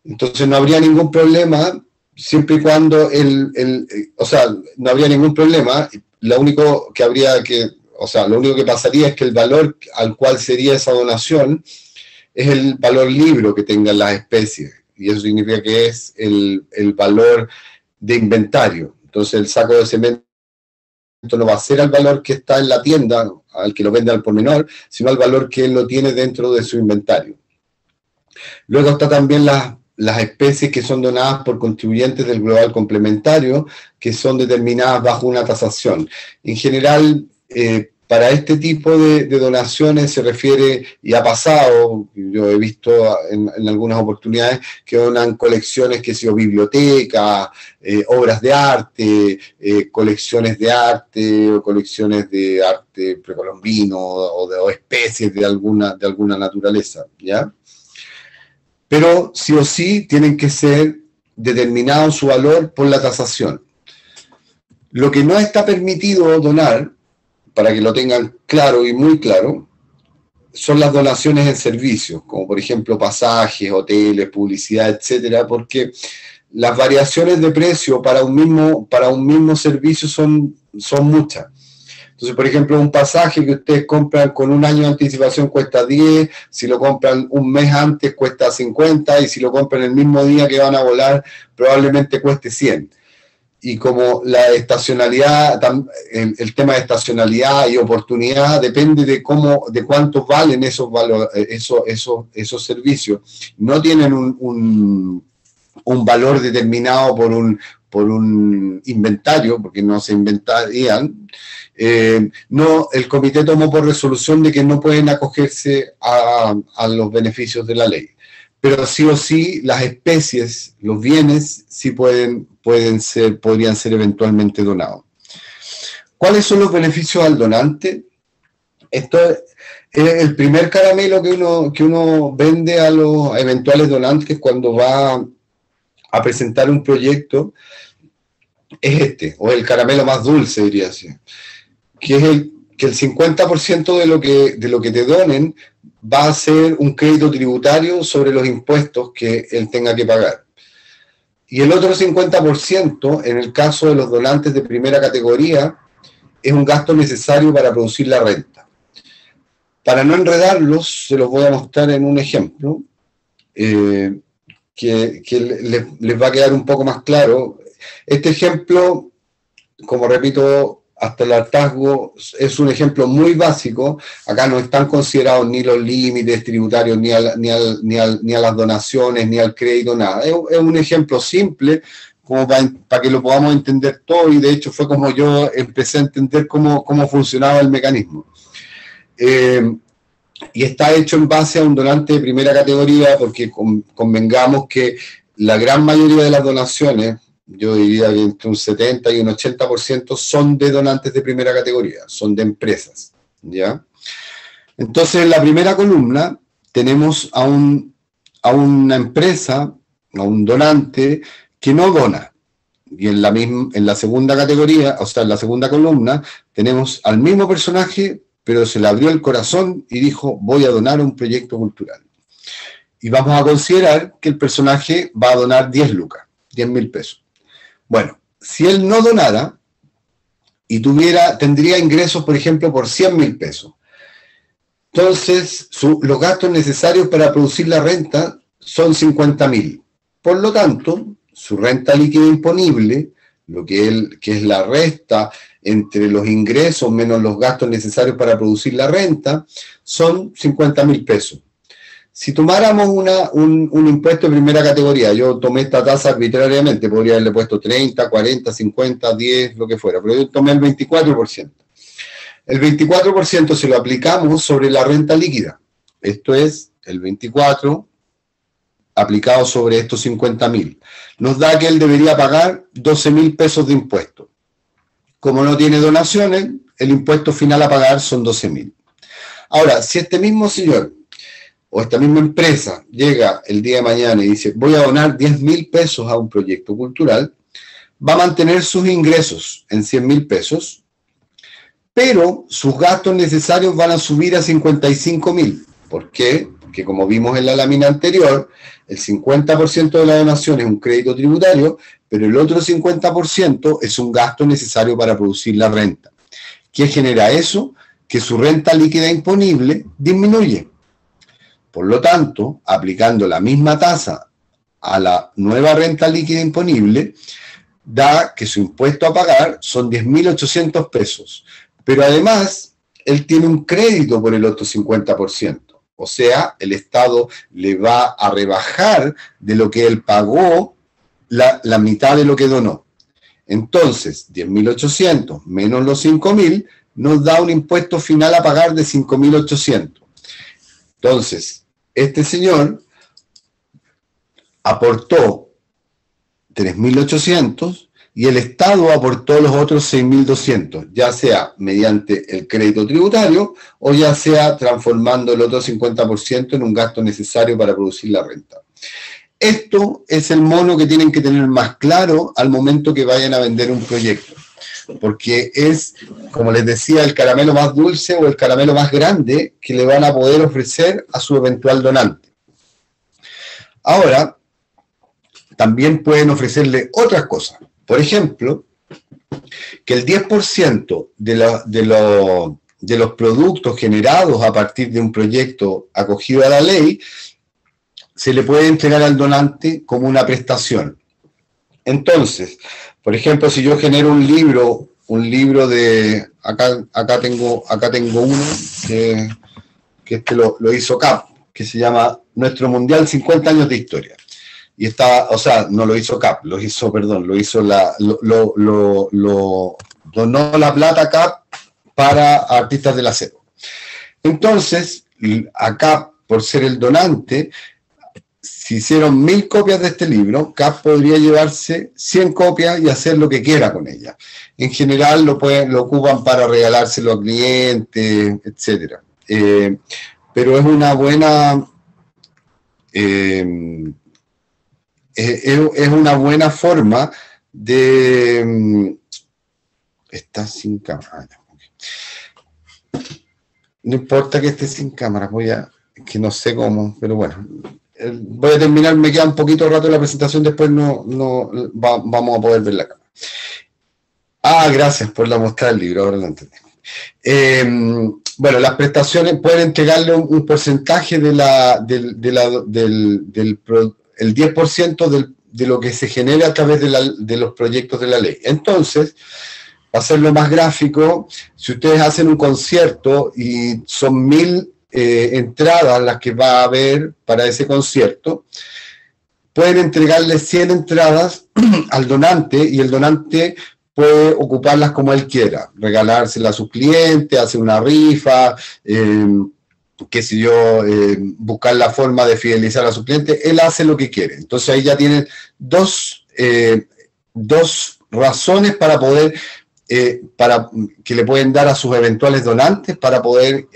Entonces no habría ningún problema, siempre y cuando no habría ningún problema, lo único que pasaría es que el valor al cual sería esa donación es el valor libro que tengan las especies, y eso significa que es el valor de inventario. Entonces el saco de cemento no va a ser al valor que está en la tienda, al que lo vende al por menor, sino al valor que él lo tiene dentro de su inventario. Luego está también las especies que son donadas por contribuyentes del global complementario, que son determinadas bajo una tasación. En general, para este tipo de donaciones se refiere, y ha pasado, yo he visto en algunas oportunidades, que donan colecciones, que sea bibliotecas, obras de arte, colecciones de arte, o colecciones de arte precolombino, o especies de alguna naturaleza, ¿ya? Pero sí o sí tienen que ser determinado su valor por la tasación. Lo que no está permitido donar, para que lo tengan claro y muy claro, son las donaciones en servicios, como por ejemplo pasajes, hoteles, publicidad, etcétera, porque las variaciones de precio para un mismo servicio son muchas. Entonces, por ejemplo, un pasaje que ustedes compran con un año de anticipación cuesta 10, si lo compran un mes antes cuesta 50, y si lo compran el mismo día que van a volar probablemente cueste 100. Y como la estacionalidad, el tema de estacionalidad y oportunidad depende de cuánto valen esos servicios. No tienen un valor determinado por un inventario, porque no se inventarían. El comité tomó por resolución de que no pueden acogerse a los beneficios de la ley. Pero sí o sí, las especies, los bienes, sí podrían ser eventualmente donados. ¿Cuáles son los beneficios al donante? Esto es el primer caramelo que uno vende a los eventuales donantes cuando va a presentar un proyecto, es este, o el caramelo más dulce, diría así, que es que el 50% de lo que te donen va a ser un crédito tributario sobre los impuestos que él tenga que pagar. Y el otro 50%, en el caso de los donantes de primera categoría, es un gasto necesario para producir la renta. Para no enredarlos, se los voy a mostrar en un ejemplo, que les va a quedar un poco más claro. Este ejemplo, como repito, hasta el hartazgo, es un ejemplo muy básico. Acá no están considerados ni los límites tributarios, ni a las donaciones, ni al crédito, nada. Es un ejemplo simple, como para que lo podamos entender todo, y de hecho fue como yo empecé a entender cómo funcionaba el mecanismo. Y está hecho en base a un donante de primera categoría, porque convengamos que la gran mayoría de las donaciones, yo diría que entre un 70 y un 80% son de donantes de primera categoría, son de empresas, ¿ya? Entonces, en la primera columna tenemos a una empresa, a un donante que no dona. Y en la segunda categoría, o sea, en la segunda columna, tenemos al mismo personaje, pero se le abrió el corazón y dijo, voy a donar un proyecto cultural. Y vamos a considerar que el personaje va a donar 10 lucas, 10.000 pesos. Bueno, si él no donara y tendría ingresos, por ejemplo, por 100.000 pesos, entonces los gastos necesarios para producir la renta son 50.000. Por lo tanto, su renta líquida imponible, que es la resta entre los ingresos menos los gastos necesarios para producir la renta, son 50.000 pesos. Si tomáramos un impuesto de primera categoría, yo tomé esta tasa arbitrariamente, podría haberle puesto 30, 40, 50, 10, lo que fuera, pero yo tomé el 24%. El 24% se lo aplicamos sobre la renta líquida. Esto es el 24% aplicado sobre estos 50.000. Nos da que él debería pagar 12.000 pesos de impuesto. Como no tiene donaciones, el impuesto final a pagar son 12.000. Ahora, si este mismo señor o esta misma empresa llega el día de mañana y dice, voy a donar 10.000 pesos a un proyecto cultural, va a mantener sus ingresos en 100.000 pesos, pero sus gastos necesarios van a subir a 55.000. ¿Por qué? Porque como vimos en la lámina anterior, el 50% de la donación es un crédito tributario, pero el otro 50% es un gasto necesario para producir la renta. ¿Qué genera eso? Que su renta líquida imponible disminuye. Por lo tanto, aplicando la misma tasa a la nueva renta líquida imponible, da que su impuesto a pagar son 10.800 pesos. Pero además, él tiene un crédito por el otro 50%. O sea, el Estado le va a rebajar de lo que él pagó la mitad de lo que donó. Entonces, 10.800 menos los 5.000 nos da un impuesto final a pagar de 5.800. Entonces, este señor aportó 3.800 y el Estado aportó los otros 6.200, ya sea mediante el crédito tributario o ya sea transformando el otro 50% en un gasto necesario para producir la renta. Esto es el mono que tienen que tener más claro al momento que vayan a vender un proyecto, porque es, como les decía, el caramelo más dulce o el caramelo más grande que le van a poder ofrecer a su eventual donante. Ahora, también pueden ofrecerle otras cosas. Por ejemplo, que el 10% de los productos generados a partir de un proyecto acogido a la ley se le puede entregar al donante como una prestación. Entonces, por ejemplo, si yo genero un libro de... Acá tengo uno que este lo hizo CAP, que se llama Nuestro Mundial, 50 años de historia. Y está, o sea, no lo hizo CAP, donó la plata CAP para artistas de la CEPO. Entonces, acá, por ser el donante, si hicieron 1.000 copias de este libro, CAP podría llevarse 100 copias y hacer lo que quiera con ellas. En general lo ocupan para regalárselo a clientes, etc. Pero es una buena forma de... Está sin cámara. No importa que esté sin cámara, voy a... que no sé cómo, pero bueno, voy a terminar, me queda un poquito rato la presentación, después vamos a poder ver la cámara. Ah, gracias por la muestra del libro, ahora lo entendí. Bueno, las prestaciones pueden entregarle un porcentaje del 10% de lo que se genera a través de los proyectos de la ley. Entonces, para hacerlo más gráfico, si ustedes hacen un concierto y son 1000 entradas las que va a haber para ese concierto, pueden entregarle 100 entradas al donante y el donante puede ocuparlas como él quiera, regalárselas a sus clientes, hacer una rifa, buscar la forma de fidelizar a su cliente, él hace lo que quiere. Entonces ahí ya tienen dos razones para poder, que le pueden dar a sus eventuales donantes para poder,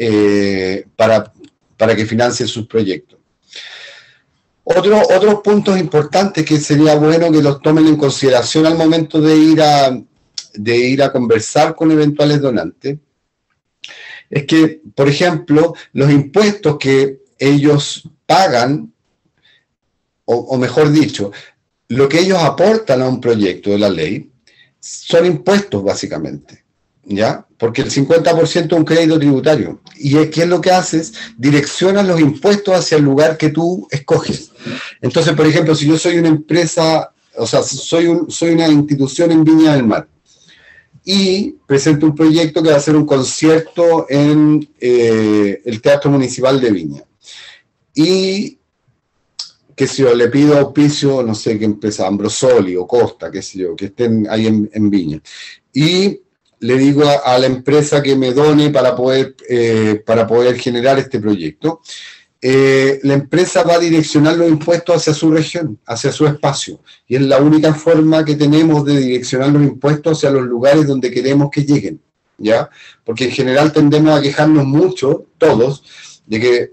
para que financien sus proyectos. Otros puntos importantes que sería bueno que los tomen en consideración al momento de ir a conversar con eventuales donantes, es que, por ejemplo, los impuestos que ellos pagan, o mejor dicho, lo que ellos aportan a un proyecto de la ley, son impuestos básicamente, ¿ya? Porque el 50% es un crédito tributario. Y aquí es lo que haces, direccionas los impuestos hacia el lugar que tú escoges. Entonces, por ejemplo, si yo soy una empresa, o sea, soy una institución en Viña del Mar, y presento un proyecto que va a ser un concierto en el Teatro Municipal de Viña. Y, qué sé yo, le pido auspicio, no sé qué empresa, Ambrosoli o Costa, qué sé yo, que estén ahí en Viña. Y le digo a la empresa que me done para poder generar este proyecto. La empresa va a direccionar los impuestos hacia su región, hacia su espacio, y es la única forma que tenemos de direccionar los impuestos hacia los lugares donde queremos que lleguen, ¿ya? Porque en general tendemos a quejarnos mucho, todos, de que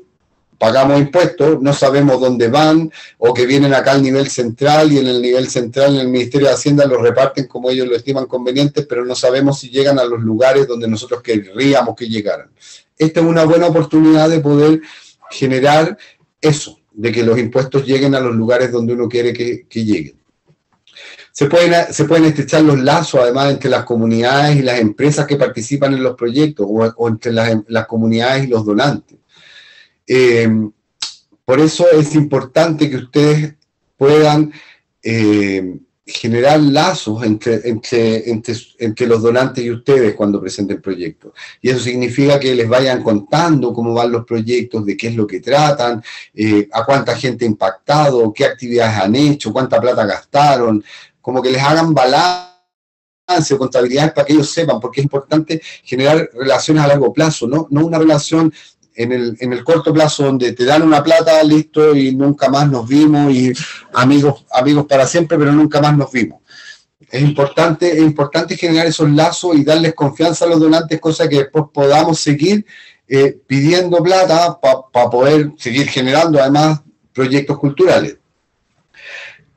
pagamos impuestos, no sabemos dónde van, o que vienen acá al nivel central, y en el nivel central, en el Ministerio de Hacienda, los reparten como ellos lo estiman convenientes, pero no sabemos si llegan a los lugares donde nosotros querríamos que llegaran. Esta es una buena oportunidad de poder generar eso, de que los impuestos lleguen a los lugares donde uno quiere que lleguen. Se pueden estrechar los lazos, además, entre las comunidades y las empresas que participan en los proyectos, o entre las comunidades y los donantes. Por eso es importante que ustedes puedan generar lazos entre los donantes y ustedes cuando presenten proyectos. Y eso significa que les vayan contando cómo van los proyectos, de qué es lo que tratan, a cuánta gente ha impactado, qué actividades han hecho, cuánta plata gastaron, como que les hagan balance o contabilidades para que ellos sepan, porque es importante generar relaciones a largo plazo, no una relación en el corto plazo donde te dan una plata, listo, y nunca más nos vimos, y amigos para siempre, pero nunca más nos vimos. Es importante generar esos lazos y darles confianza a los donantes, cosa que después podamos seguir pidiendo plata para poder seguir generando, además, proyectos culturales.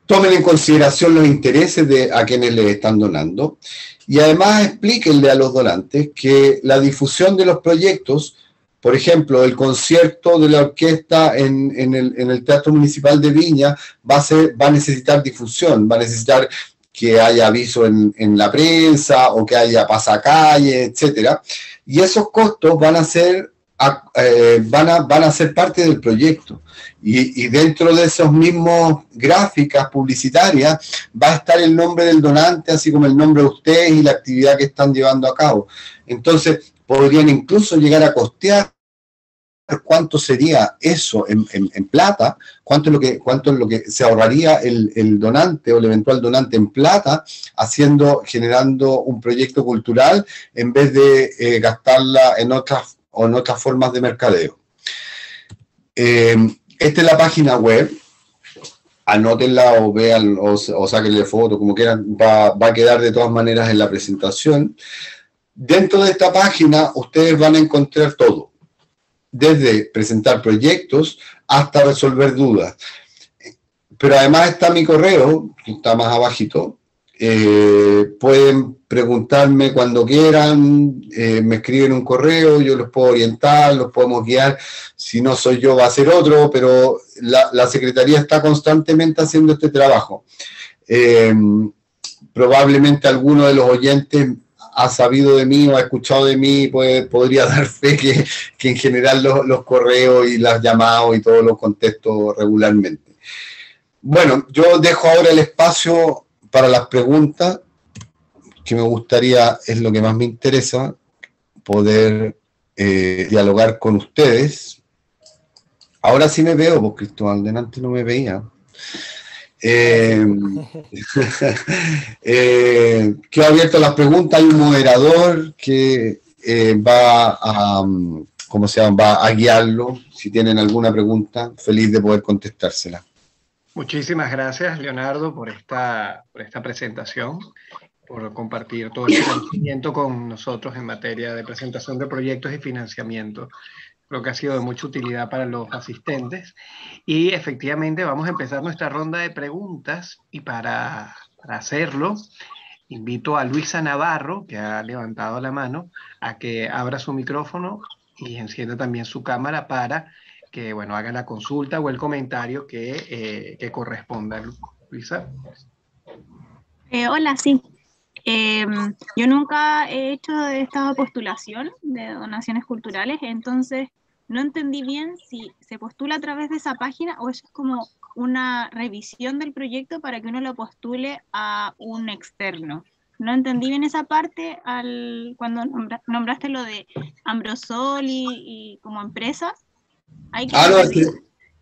Tomen en consideración los intereses de a quienes les están donando, y además explíquenle a los donantes que la difusión de los proyectos, por ejemplo, el concierto de la orquesta en el Teatro Municipal de Viña va a necesitar difusión, va a necesitar que haya aviso en la prensa o que haya pasacalle, etc. Y esos costos van a ser parte del proyecto. Y dentro de esos mismos gráficas publicitarias va a estar el nombre del donante, así como el nombre de ustedes y la actividad que están llevando a cabo. Entonces, podrían incluso llegar a costear cuánto sería eso en plata, cuánto es lo que se ahorraría el donante o el eventual donante en plata generando un proyecto cultural en vez de gastarla en otras formas de mercadeo. Esta es la página web. Anótenla o vean o sáquenle foto, como quieran, va a quedar de todas maneras en la presentación. Dentro de esta página ustedes van a encontrar todo, desde presentar proyectos hasta resolver dudas. Pero además está mi correo, que está más abajito, Pueden preguntarme cuando quieran, me escriben un correo, yo los puedo orientar, los podemos guiar. Si no soy yo, va a ser otro, pero la Secretaría está constantemente haciendo este trabajo. Probablemente alguno de los oyentes ha sabido de mí o ha escuchado de mí, pues podría dar fe que en general los correos y las llamadas y todos los contesto regularmente. Bueno, yo dejo ahora el espacio para las preguntas, que me gustaría, es lo que más me interesa, poder dialogar con ustedes. Ahora sí me veo, porque Cristóbal, delante no me veía. Quedo abierto a las preguntas, hay un moderador que va a, ¿cómo se llama?, va a guiarlo. Si tienen alguna pregunta, feliz de poder contestársela. Muchísimas gracias, Leonardo, por esta presentación, por compartir todo el conocimiento con nosotros en materia de presentación de proyectos y financiamiento. Creo que ha sido de mucha utilidad para los asistentes. Y efectivamente vamos a empezar nuestra ronda de preguntas. Y para hacerlo, invito a Luisa Navarro, que ha levantado la mano, a que abra su micrófono y encienda también su cámara para que, bueno, haga la consulta o el comentario que corresponda. Luisa. Hola, sí. Yo nunca he hecho esta postulación de donaciones culturales, entonces no entendí bien si se postula a través de esa página o eso es como una revisión del proyecto para que uno lo postule a un externo. No entendí bien esa parte cuando nombraste lo de Ambrosoli y como empresas.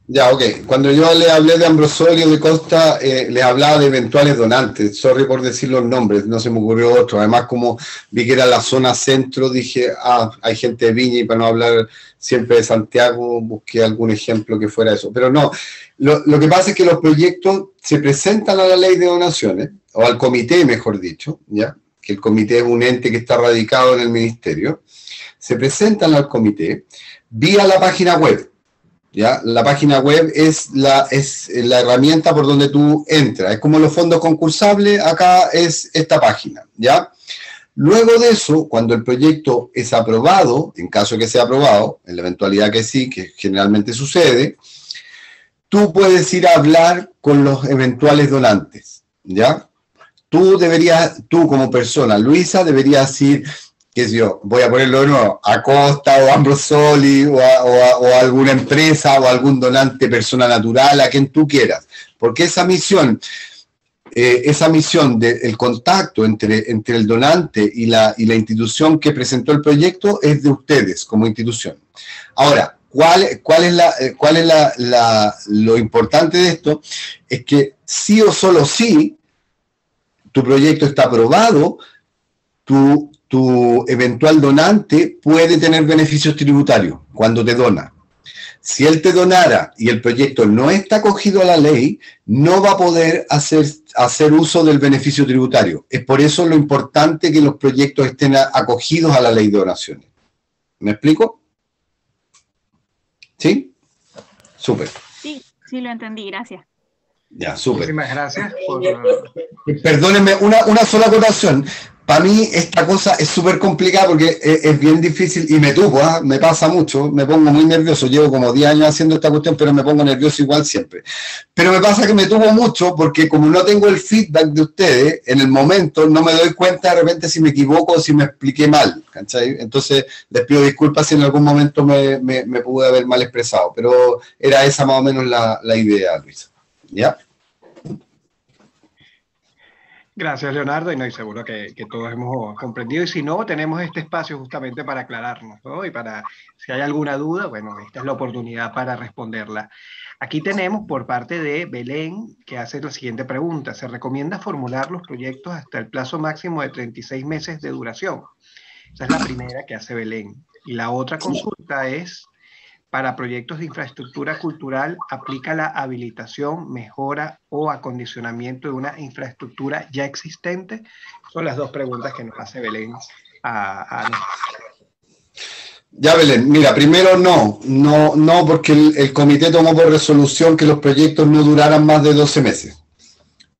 Ya, ok. Cuando yo le hablé de Ambrosoli o de Costa, les hablaba de eventuales donantes. Sorry por decir los nombres, no se me ocurrió otro. Además, como vi que era la zona centro, dije, ah, hay gente de Viña, y para no hablar siempre de Santiago, busqué algún ejemplo que fuera eso. Pero no, lo que pasa es que los proyectos se presentan a la ley de donaciones, o al comité, mejor dicho, ya, que el comité es un ente que está radicado en el ministerio. Se presentan al comité vía la página web. ¿Ya? La página web es la herramienta por donde tú entras. Es como los fondos concursables, acá es esta página. ¿Ya? Luego de eso, cuando el proyecto es aprobado, en caso que sea aprobado, en la eventualidad que sí, que generalmente sucede, tú puedes ir a hablar con los eventuales donantes. ¿Ya? Tú como persona, Luisa, deberías ir, qué sé yo, voy a ponerlo de nuevo, a Costa o a Ambrosoli o a alguna empresa o a algún donante, persona natural, a quien tú quieras. Porque esa misión del contacto entre el donante y la institución que presentó el proyecto es de ustedes como institución. Ahora, ¿cuál es lo importante de esto? Es que sí o solo sí, tu proyecto está aprobado, tu eventual donante puede tener beneficios tributarios cuando te dona. Si él te donara y el proyecto no está acogido a la ley, no va a poder hacer uso del beneficio tributario. Es por eso lo importante que los proyectos estén acogidos a la ley de donaciones. ¿Me explico? ¿Sí? Súper. Sí, sí lo entendí, gracias. Ya, súper. Muchísimas gracias. Perdónenme, una sola acotación. Para mí esta cosa es súper complicada porque es bien difícil y me tuvo, ¿eh? Me pasa mucho, me pongo muy nervioso, llevo como 10 años haciendo esta cuestión, pero me pongo nervioso igual siempre. Pero me pasa que me tuvo mucho porque como no tengo el feedback de ustedes, en el momento no me doy cuenta de repente si me equivoco o si me expliqué mal, ¿cachai? Entonces les pido disculpas si en algún momento me pude haber mal expresado, pero era esa más o menos la idea, Luisa. ¿Ya? Gracias, Leonardo, y seguro que todos hemos comprendido, y si no, tenemos este espacio justamente para aclararnos, ¿no? Y para, si hay alguna duda, bueno, esta es la oportunidad para responderla. Aquí tenemos por parte de Belén, que hace la siguiente pregunta. Se recomienda formular los proyectos hasta el plazo máximo de 36 meses de duración. Esa es la primera que hace Belén. Y la otra consulta es, para proyectos de infraestructura cultural, ¿aplica la habilitación, mejora o acondicionamiento de una infraestructura ya existente? Son las dos preguntas que nos hace Belén. Ya, Belén, mira, primero no porque el comité tomó por resolución que los proyectos no duraran más de 12 meses.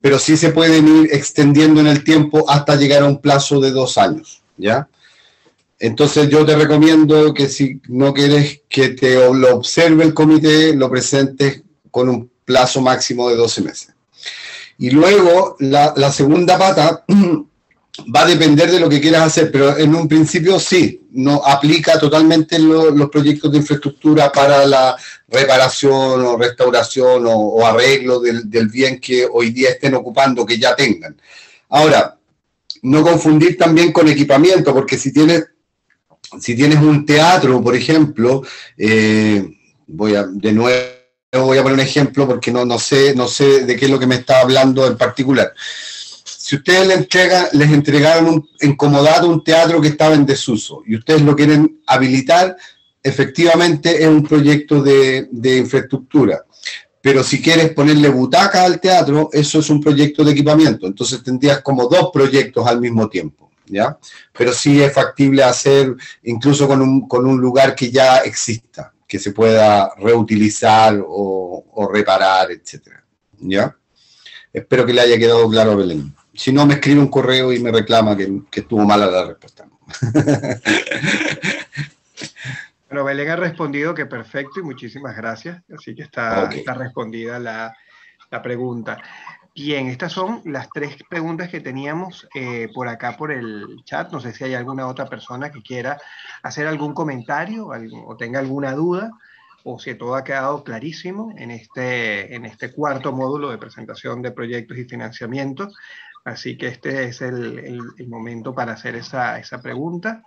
pero sí se pueden ir extendiendo en el tiempo hasta llegar a un plazo de 2 años, ¿ya? Entonces yo te recomiendo que si no quieres que te lo observe el comité, lo presentes con un plazo máximo de 12 meses. Y luego, la segunda pata va a depender de lo que quieras hacer, pero en un principio sí, no aplica totalmente los proyectos de infraestructura para la reparación o restauración o arreglo del bien que hoy día estén ocupando, que ya tengan. Ahora, no confundir también con equipamiento, porque si tienes un teatro, por ejemplo, voy a poner un ejemplo porque no sé de qué es lo que me está hablando en particular. Si ustedes les entregaron incomodado un teatro que estaba en desuso y ustedes lo quieren habilitar, efectivamente es un proyecto de infraestructura. Pero si quieres ponerle butacas al teatro, eso es un proyecto de equipamiento. Entonces tendrías como 2 proyectos al mismo tiempo, ¿ya? Pero sí es factible hacer incluso con un lugar que ya exista, que se pueda reutilizar o reparar, etcétera, ¿ya? Espero que le haya quedado claro a Belén. Si no, me escribe un correo y me reclama que estuvo mala la respuesta. Bueno, Belén ha respondido que perfecto y muchísimas gracias. Así que está respondida la pregunta. Bien, estas son las 3 preguntas que teníamos por acá por el chat. No sé si hay alguna otra persona que quiera hacer algún comentario o tenga alguna duda, o si todo ha quedado clarísimo en este 4.º módulo de presentación de proyectos y financiamiento. Así que este es el momento para hacer esa pregunta.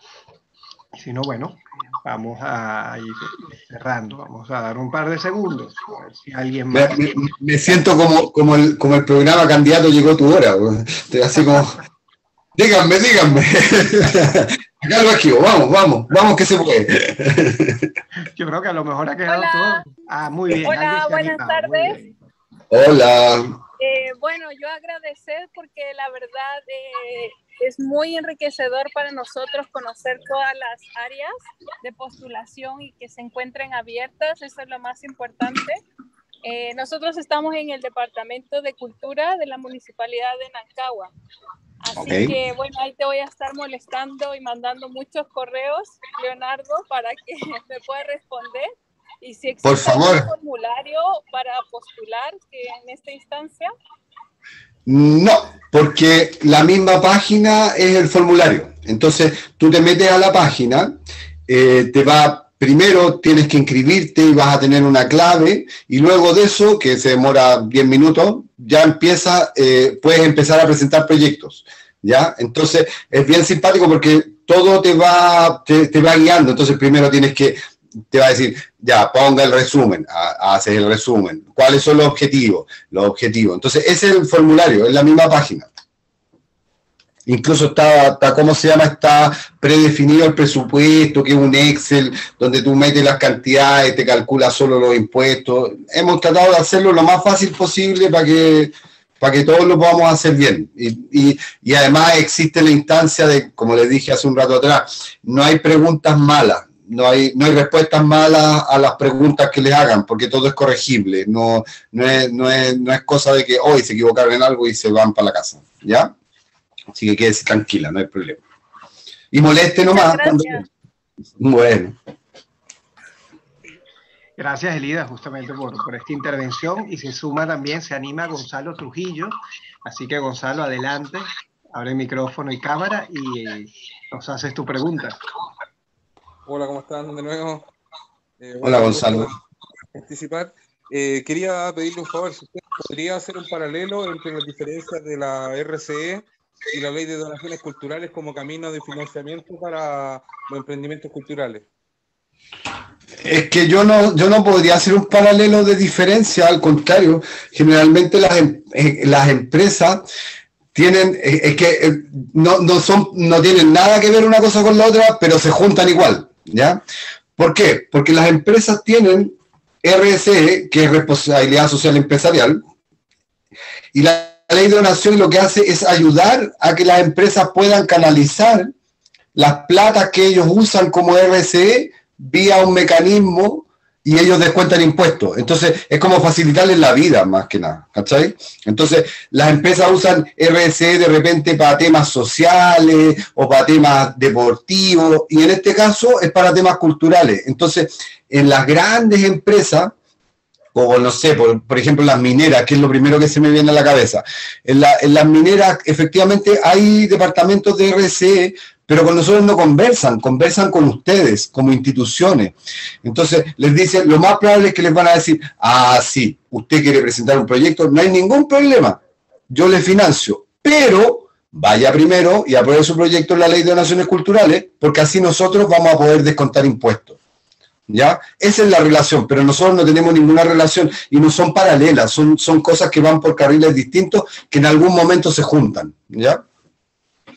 Y si no, bueno, vamos a ir cerrando, vamos a dar un par de segundos. A ver si alguien más... Me siento como el programa Candidato llegó tu hora, así como, díganme, acá lo esquivo, vamos que se puede. Yo creo que a lo mejor ha quedado todo. Ah, muy bien. Hola, buenas tardes. Hola. Bueno, yo agradecer porque la verdad... es muy enriquecedor para nosotros conocer todas las áreas de postulación y que se encuentren abiertas, eso es lo más importante. Nosotros estamos en el Departamento de Cultura de la Municipalidad de Nancagua, así que bueno, ahí te voy a estar molestando y mandando muchos correos, Leonardo, para que me pueda responder. Y si existe un formulario para postular que en esta instancia... No, porque la misma página es el formulario. Entonces, tú te metes a la página, primero tienes que inscribirte y vas a tener una clave, y luego de eso, que se demora 10 minutos, ya puedes empezar a presentar proyectos, ¿ya? Entonces, es bien simpático porque todo te va guiando. Entonces, primero te va a decir, ya, ponga el resumen, haces el resumen, ¿cuáles son los objetivos? Entonces, ese es el formulario, es la misma página. Incluso está predefinido el presupuesto, que es un Excel, donde tú metes las cantidades, te calculas solo los impuestos. Hemos tratado de hacerlo lo más fácil posible para que todos lo podamos hacer bien. Y además existe la instancia de, como les dije hace un rato atrás, no hay preguntas malas. No hay respuestas malas a las preguntas que les hagan, porque todo es corregible. No es cosa de que hoy se equivocaron en algo y se van para la casa, ¿ya? Así que quédese tranquila, no hay problema. Y moleste nomás. Bueno. Gracias, Elida, justamente por esta intervención. Y se suma también, se anima Gonzalo Trujillo. Así que, Gonzalo, adelante. Abre el micrófono y cámara y nos haces tu pregunta. Hola, ¿cómo están de nuevo? Hola, Gonzalo. Participar. Quería pedirle un favor, si usted podría hacer un paralelo entre las diferencias de la RCE y la Ley de Donaciones Culturales como camino de financiamiento para los emprendimientos culturales. Es que yo no podría hacer un paralelo de diferencia, al contrario, generalmente las empresas... no tienen nada que ver una cosa con la otra, pero se juntan igual, ¿ya? ¿Por qué? Porque las empresas tienen RSE, que es Responsabilidad Social Empresarial, y la Ley de Donación lo que hace es ayudar a que las empresas puedan canalizar las platas que ellos usan como RSE vía un mecanismo y ellos descuentan impuestos. Entonces, es como facilitarles la vida, más que nada, ¿cachai? Entonces, las empresas usan RSE de repente para temas sociales o para temas deportivos, y en este caso es para temas culturales. Entonces, en las grandes empresas, o no sé, por ejemplo, las mineras, que es lo primero que se me viene a la cabeza, en las mineras, efectivamente, hay departamentos de RSE, pero con nosotros no conversan, conversan con ustedes como instituciones. Entonces les dicen, lo más probable es que les van a decir, ah, sí, usted quiere presentar un proyecto, no hay ningún problema, yo le financio, pero vaya primero y apruebe su proyecto en la Ley de Donaciones Culturales, porque así nosotros vamos a poder descontar impuestos. ¿Ya? Esa es la relación, pero nosotros no tenemos ninguna relación y no son paralelas, son cosas que van por carriles distintos que en algún momento se juntan. ¿Ya?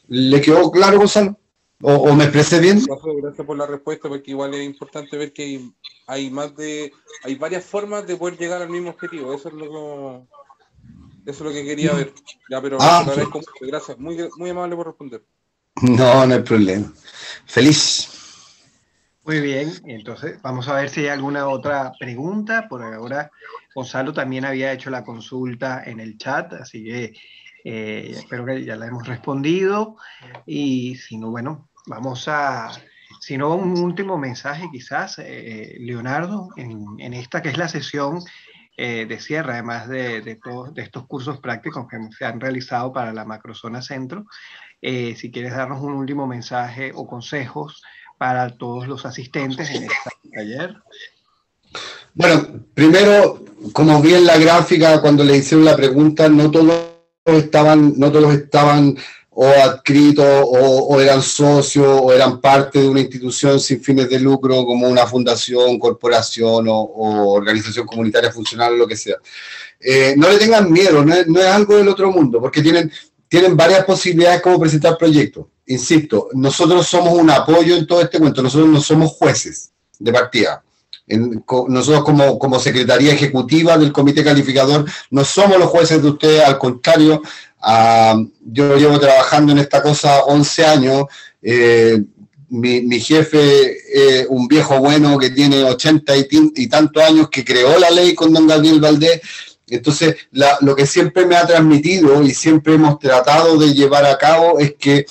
¿Le quedó claro, Gonzalo? ¿O me expresé bien? Gracias por la respuesta, porque igual es importante ver que hay varias formas de poder llegar al mismo objetivo. Eso es lo que quería ver. Ya, pero agradezco mucho. Gracias, muy, muy amable por responder. No, no hay problema. Feliz. Muy bien, entonces vamos a ver si hay alguna otra pregunta. Por ahora, Gonzalo también había hecho la consulta en el chat, así que espero que ya la hemos respondido. Y si no, bueno, vamos a, si no, un último mensaje quizás, Leonardo, en esta que es la sesión de cierre, además de estos cursos prácticos que se han realizado para la macrozona centro. Si quieres darnos un último mensaje o consejos para todos los asistentes en este taller. Bueno, primero, como vi en la gráfica cuando le hicieron la pregunta, no todos estaban o adscritos o eran socios o eran parte de una institución sin fines de lucro como una fundación, corporación o organización comunitaria funcional o lo que sea. No le tengan miedo, no es algo del otro mundo, porque tienen varias posibilidades como presentar proyectos. Insisto, nosotros somos un apoyo en todo este cuento, nosotros no somos jueces de partida. Nosotros como Secretaría Ejecutiva del Comité Calificador no somos los jueces de ustedes, al contrario, yo llevo trabajando en esta cosa 11 años, mi jefe es un viejo bueno que tiene 80 y tantos años, que creó la ley con don Gabriel Valdés. Entonces, lo que siempre me ha transmitido y siempre hemos tratado de llevar a cabo es que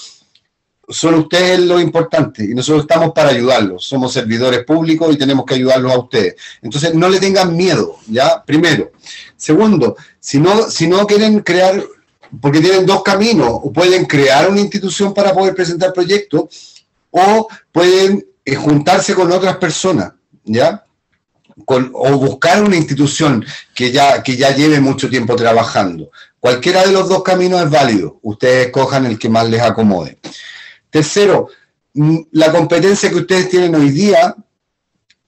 son ustedes lo importante y nosotros estamos para ayudarlos, somos servidores públicos y tenemos que ayudarlos a ustedes. Entonces no le tengan miedo, ¿ya? Primero. Segundo, si no quieren crear, porque tienen dos caminos, o pueden crear una institución para poder presentar proyectos o pueden juntarse con otras personas, ¿ya? O buscar una institución que ya lleve mucho tiempo trabajando. Cualquiera de los dos caminos es válido, ustedes escojan el que más les acomode. Tercero, la competencia que ustedes tienen hoy día,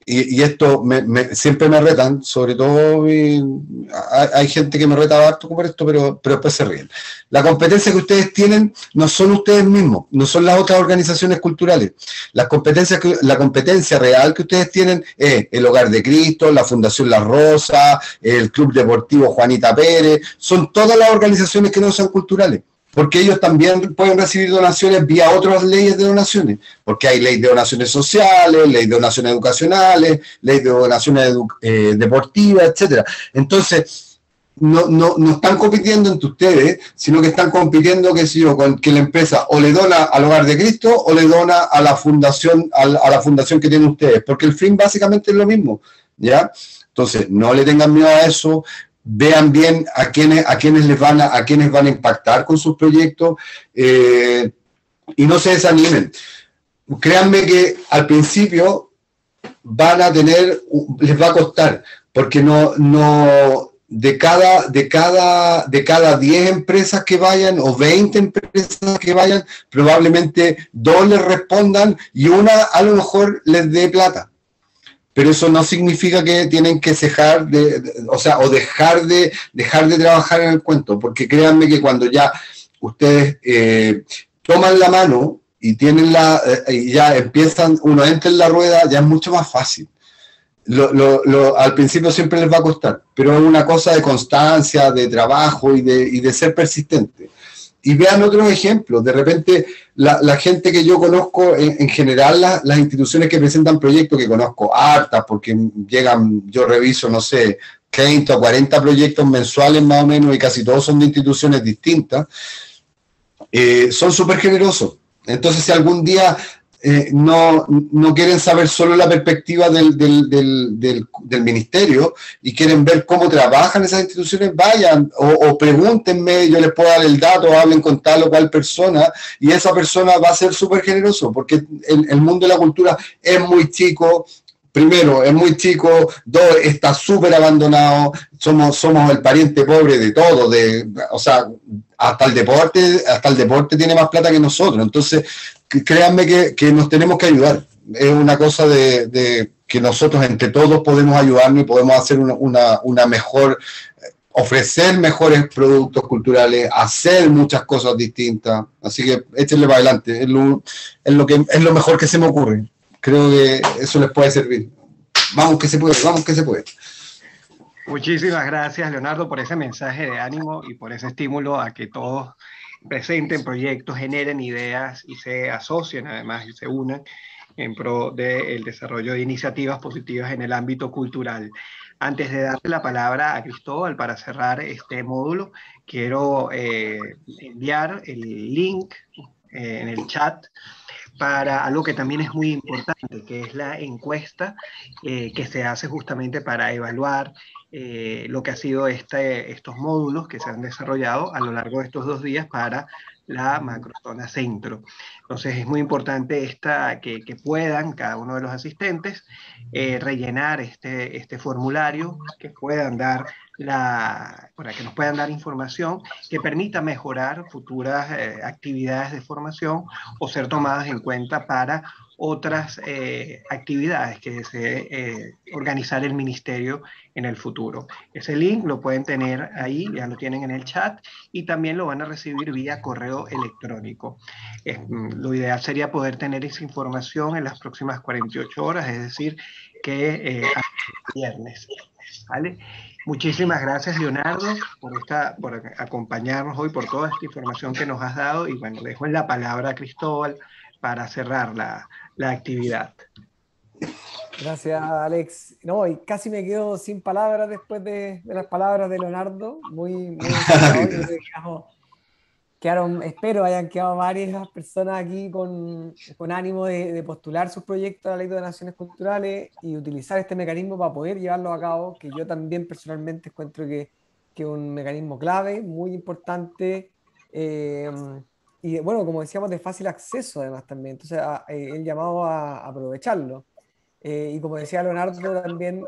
y esto siempre me retan, sobre todo hay gente que me reta harto por esto, pero después se ríen. La competencia que ustedes tienen no son ustedes mismos, no son las otras organizaciones culturales. La competencia real que ustedes tienen es el Hogar de Cristo, la Fundación La Rosa, el Club Deportivo Juanita Pérez, son todas las organizaciones que no son culturales, porque ellos también pueden recibir donaciones vía otras leyes de donaciones, porque hay ley de donaciones sociales, ley de donaciones educacionales, ley de donaciones deportivas, etcétera. Entonces, no están compitiendo entre ustedes, sino que están compitiendo, qué sé yo, con que la empresa o le dona al Hogar de Cristo o le dona a la fundación, a la fundación que tienen ustedes, porque el fin básicamente es lo mismo, ¿ya? Entonces, no le tengan miedo a eso. Vean bien a quiénes van a impactar con sus proyectos y no se desanimen. Créanme que al principio les va a costar, porque de cada 10 empresas que vayan o 20 empresas que vayan, probablemente 2 les respondan y una a lo mejor les dé plata. Pero eso no significa que tienen que cejar, dejar de trabajar en el cuento, porque créanme que cuando ya ustedes toman la mano y ya empiezan, uno entra en la rueda, ya es mucho más fácil. Al principio siempre les va a costar, pero es una cosa de constancia, de trabajo y de ser persistente. Y vean otros ejemplos. De repente, la gente que yo conozco, en general, las instituciones que presentan proyectos, que conozco hartas, porque llegan, yo reviso, no sé, 30 o 40 proyectos mensuales más o menos, y casi todos son de instituciones distintas, son súper generosos. Entonces, si algún día no quieren saber solo la perspectiva del ministerio y quieren ver cómo trabajan esas instituciones, vayan o pregúntenme, yo les puedo dar el dato, hablen con tal o cual persona, y esa persona va a ser súper generoso, porque el mundo de la cultura es muy chico. Primero, es muy chico. Dos, está súper abandonado. Somos el pariente pobre de todo. O sea, hasta el deporte tiene más plata que nosotros. Entonces, créanme que nos tenemos que ayudar. Es una cosa de que nosotros entre todos podemos ayudarnos y podemos hacer una mejor, ofrecer mejores productos culturales, hacer muchas cosas distintas. Así que échenle para adelante. Es lo mejor que se me ocurre. Creo que eso les puede servir. Vamos que se puede, vamos que se puede. Muchísimas gracias, Leonardo, por ese mensaje de ánimo y por ese estímulo a que todos presenten proyectos, generen ideas y se asocien, además, y se unan en pro del desarrollo de iniciativas positivas en el ámbito cultural. Antes de darle la palabra a Cristóbal para cerrar este módulo, quiero enviar el link en el chat para algo que también es muy importante, que es la encuesta que se hace justamente para evaluar lo que ha sido estos módulos que se han desarrollado a lo largo de estos 2 días para la macrozona centro. Entonces es muy importante que puedan cada uno de los asistentes rellenar este formulario, que puedan dar para que nos puedan dar información que permita mejorar futuras actividades de formación o ser tomadas en cuenta para otras actividades que desee organizar el ministerio en el futuro. Ese link lo pueden tener ahí, ya lo tienen en el chat, y también lo van a recibir vía correo electrónico. Lo ideal sería poder tener esa información en las próximas 48 horas, es decir, que viernes, ¿vale? Muchísimas gracias, Leonardo, por acompañarnos hoy, por toda esta información que nos has dado. Y bueno, dejo en la palabra a Cristóbal para cerrar la actividad. Gracias, Alex. No, y casi me quedo sin palabras después de las palabras de Leonardo. Muy quedaron, espero hayan quedado varias personas aquí con ánimo de postular sus proyectos a la Ley de Donaciones Culturales y utilizar este mecanismo para poder llevarlo a cabo, que yo también personalmente encuentro que es un mecanismo clave, muy importante, y bueno, como decíamos, de fácil acceso además también. Entonces el llamado a aprovecharlo, y como decía Leonardo también,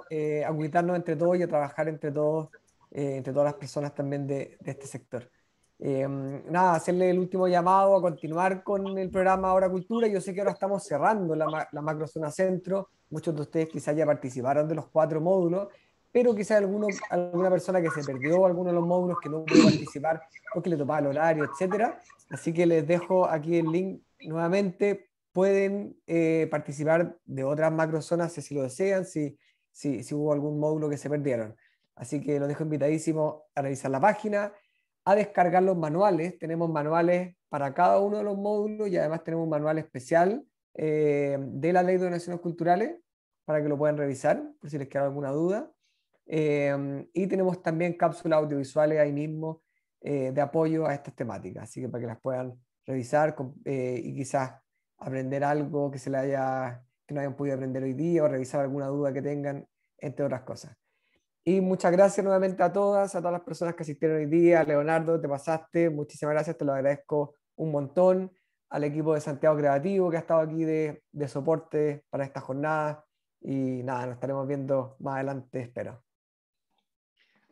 a cuidarnos entre todos y a trabajar entre todos, entre todas las personas también de este sector. Nada, hacerle el último llamado a continuar con el programa Ahora Cultura. Yo sé que ahora estamos cerrando la macrozona centro. Muchos de ustedes quizás ya participaron de los 4 módulos, pero quizás alguna persona que se perdió alguno de los módulos, que no pudo participar porque le topaba el horario, etc. Así que les dejo aquí el link nuevamente. Pueden participar de otras macrozonas si así lo desean, si hubo algún módulo que se perdieron. Así que los dejo invitadísimos a revisar la página, a descargar los manuales. Tenemos manuales para cada uno de los módulos y además tenemos un manual especial de la Ley de Donaciones Culturales para que lo puedan revisar, por si les queda alguna duda. Y tenemos también cápsulas audiovisuales ahí mismo de apoyo a estas temáticas, así que para que las puedan revisar y quizás aprender algo que no hayan podido aprender hoy día, o revisar alguna duda que tengan, entre otras cosas. Y muchas gracias nuevamente a todas las personas que asistieron hoy día. Leonardo, te pasaste, muchísimas gracias, te lo agradezco un montón. Al equipo de Santiago Creativo que ha estado aquí de soporte para esta jornada. Y nada, nos estaremos viendo más adelante, espero.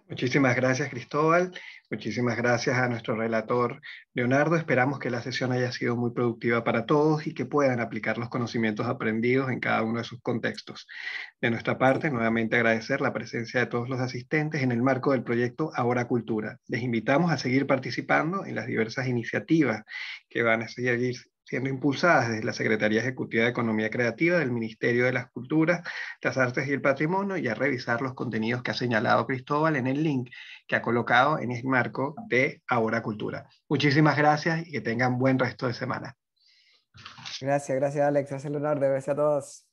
Muchísimas gracias, Cristóbal. Muchísimas gracias a nuestro relator, Leonardo. Esperamos que la sesión haya sido muy productiva para todos y que puedan aplicar los conocimientos aprendidos en cada uno de sus contextos. De nuestra parte, nuevamente agradecer la presencia de todos los asistentes en el marco del proyecto Ahora Cultura. Les invitamos a seguir participando en las diversas iniciativas que van a seguir siendo impulsadas desde la Secretaría Ejecutiva de Economía Creativa, del Ministerio de las Culturas, de las Artes y el Patrimonio, y a revisar los contenidos que ha señalado Cristóbal en el link que ha colocado en el marco de Ahora Cultura. Muchísimas gracias y que tengan buen resto de semana. Gracias, gracias Alex, gracias Leonardo, gracias a todos.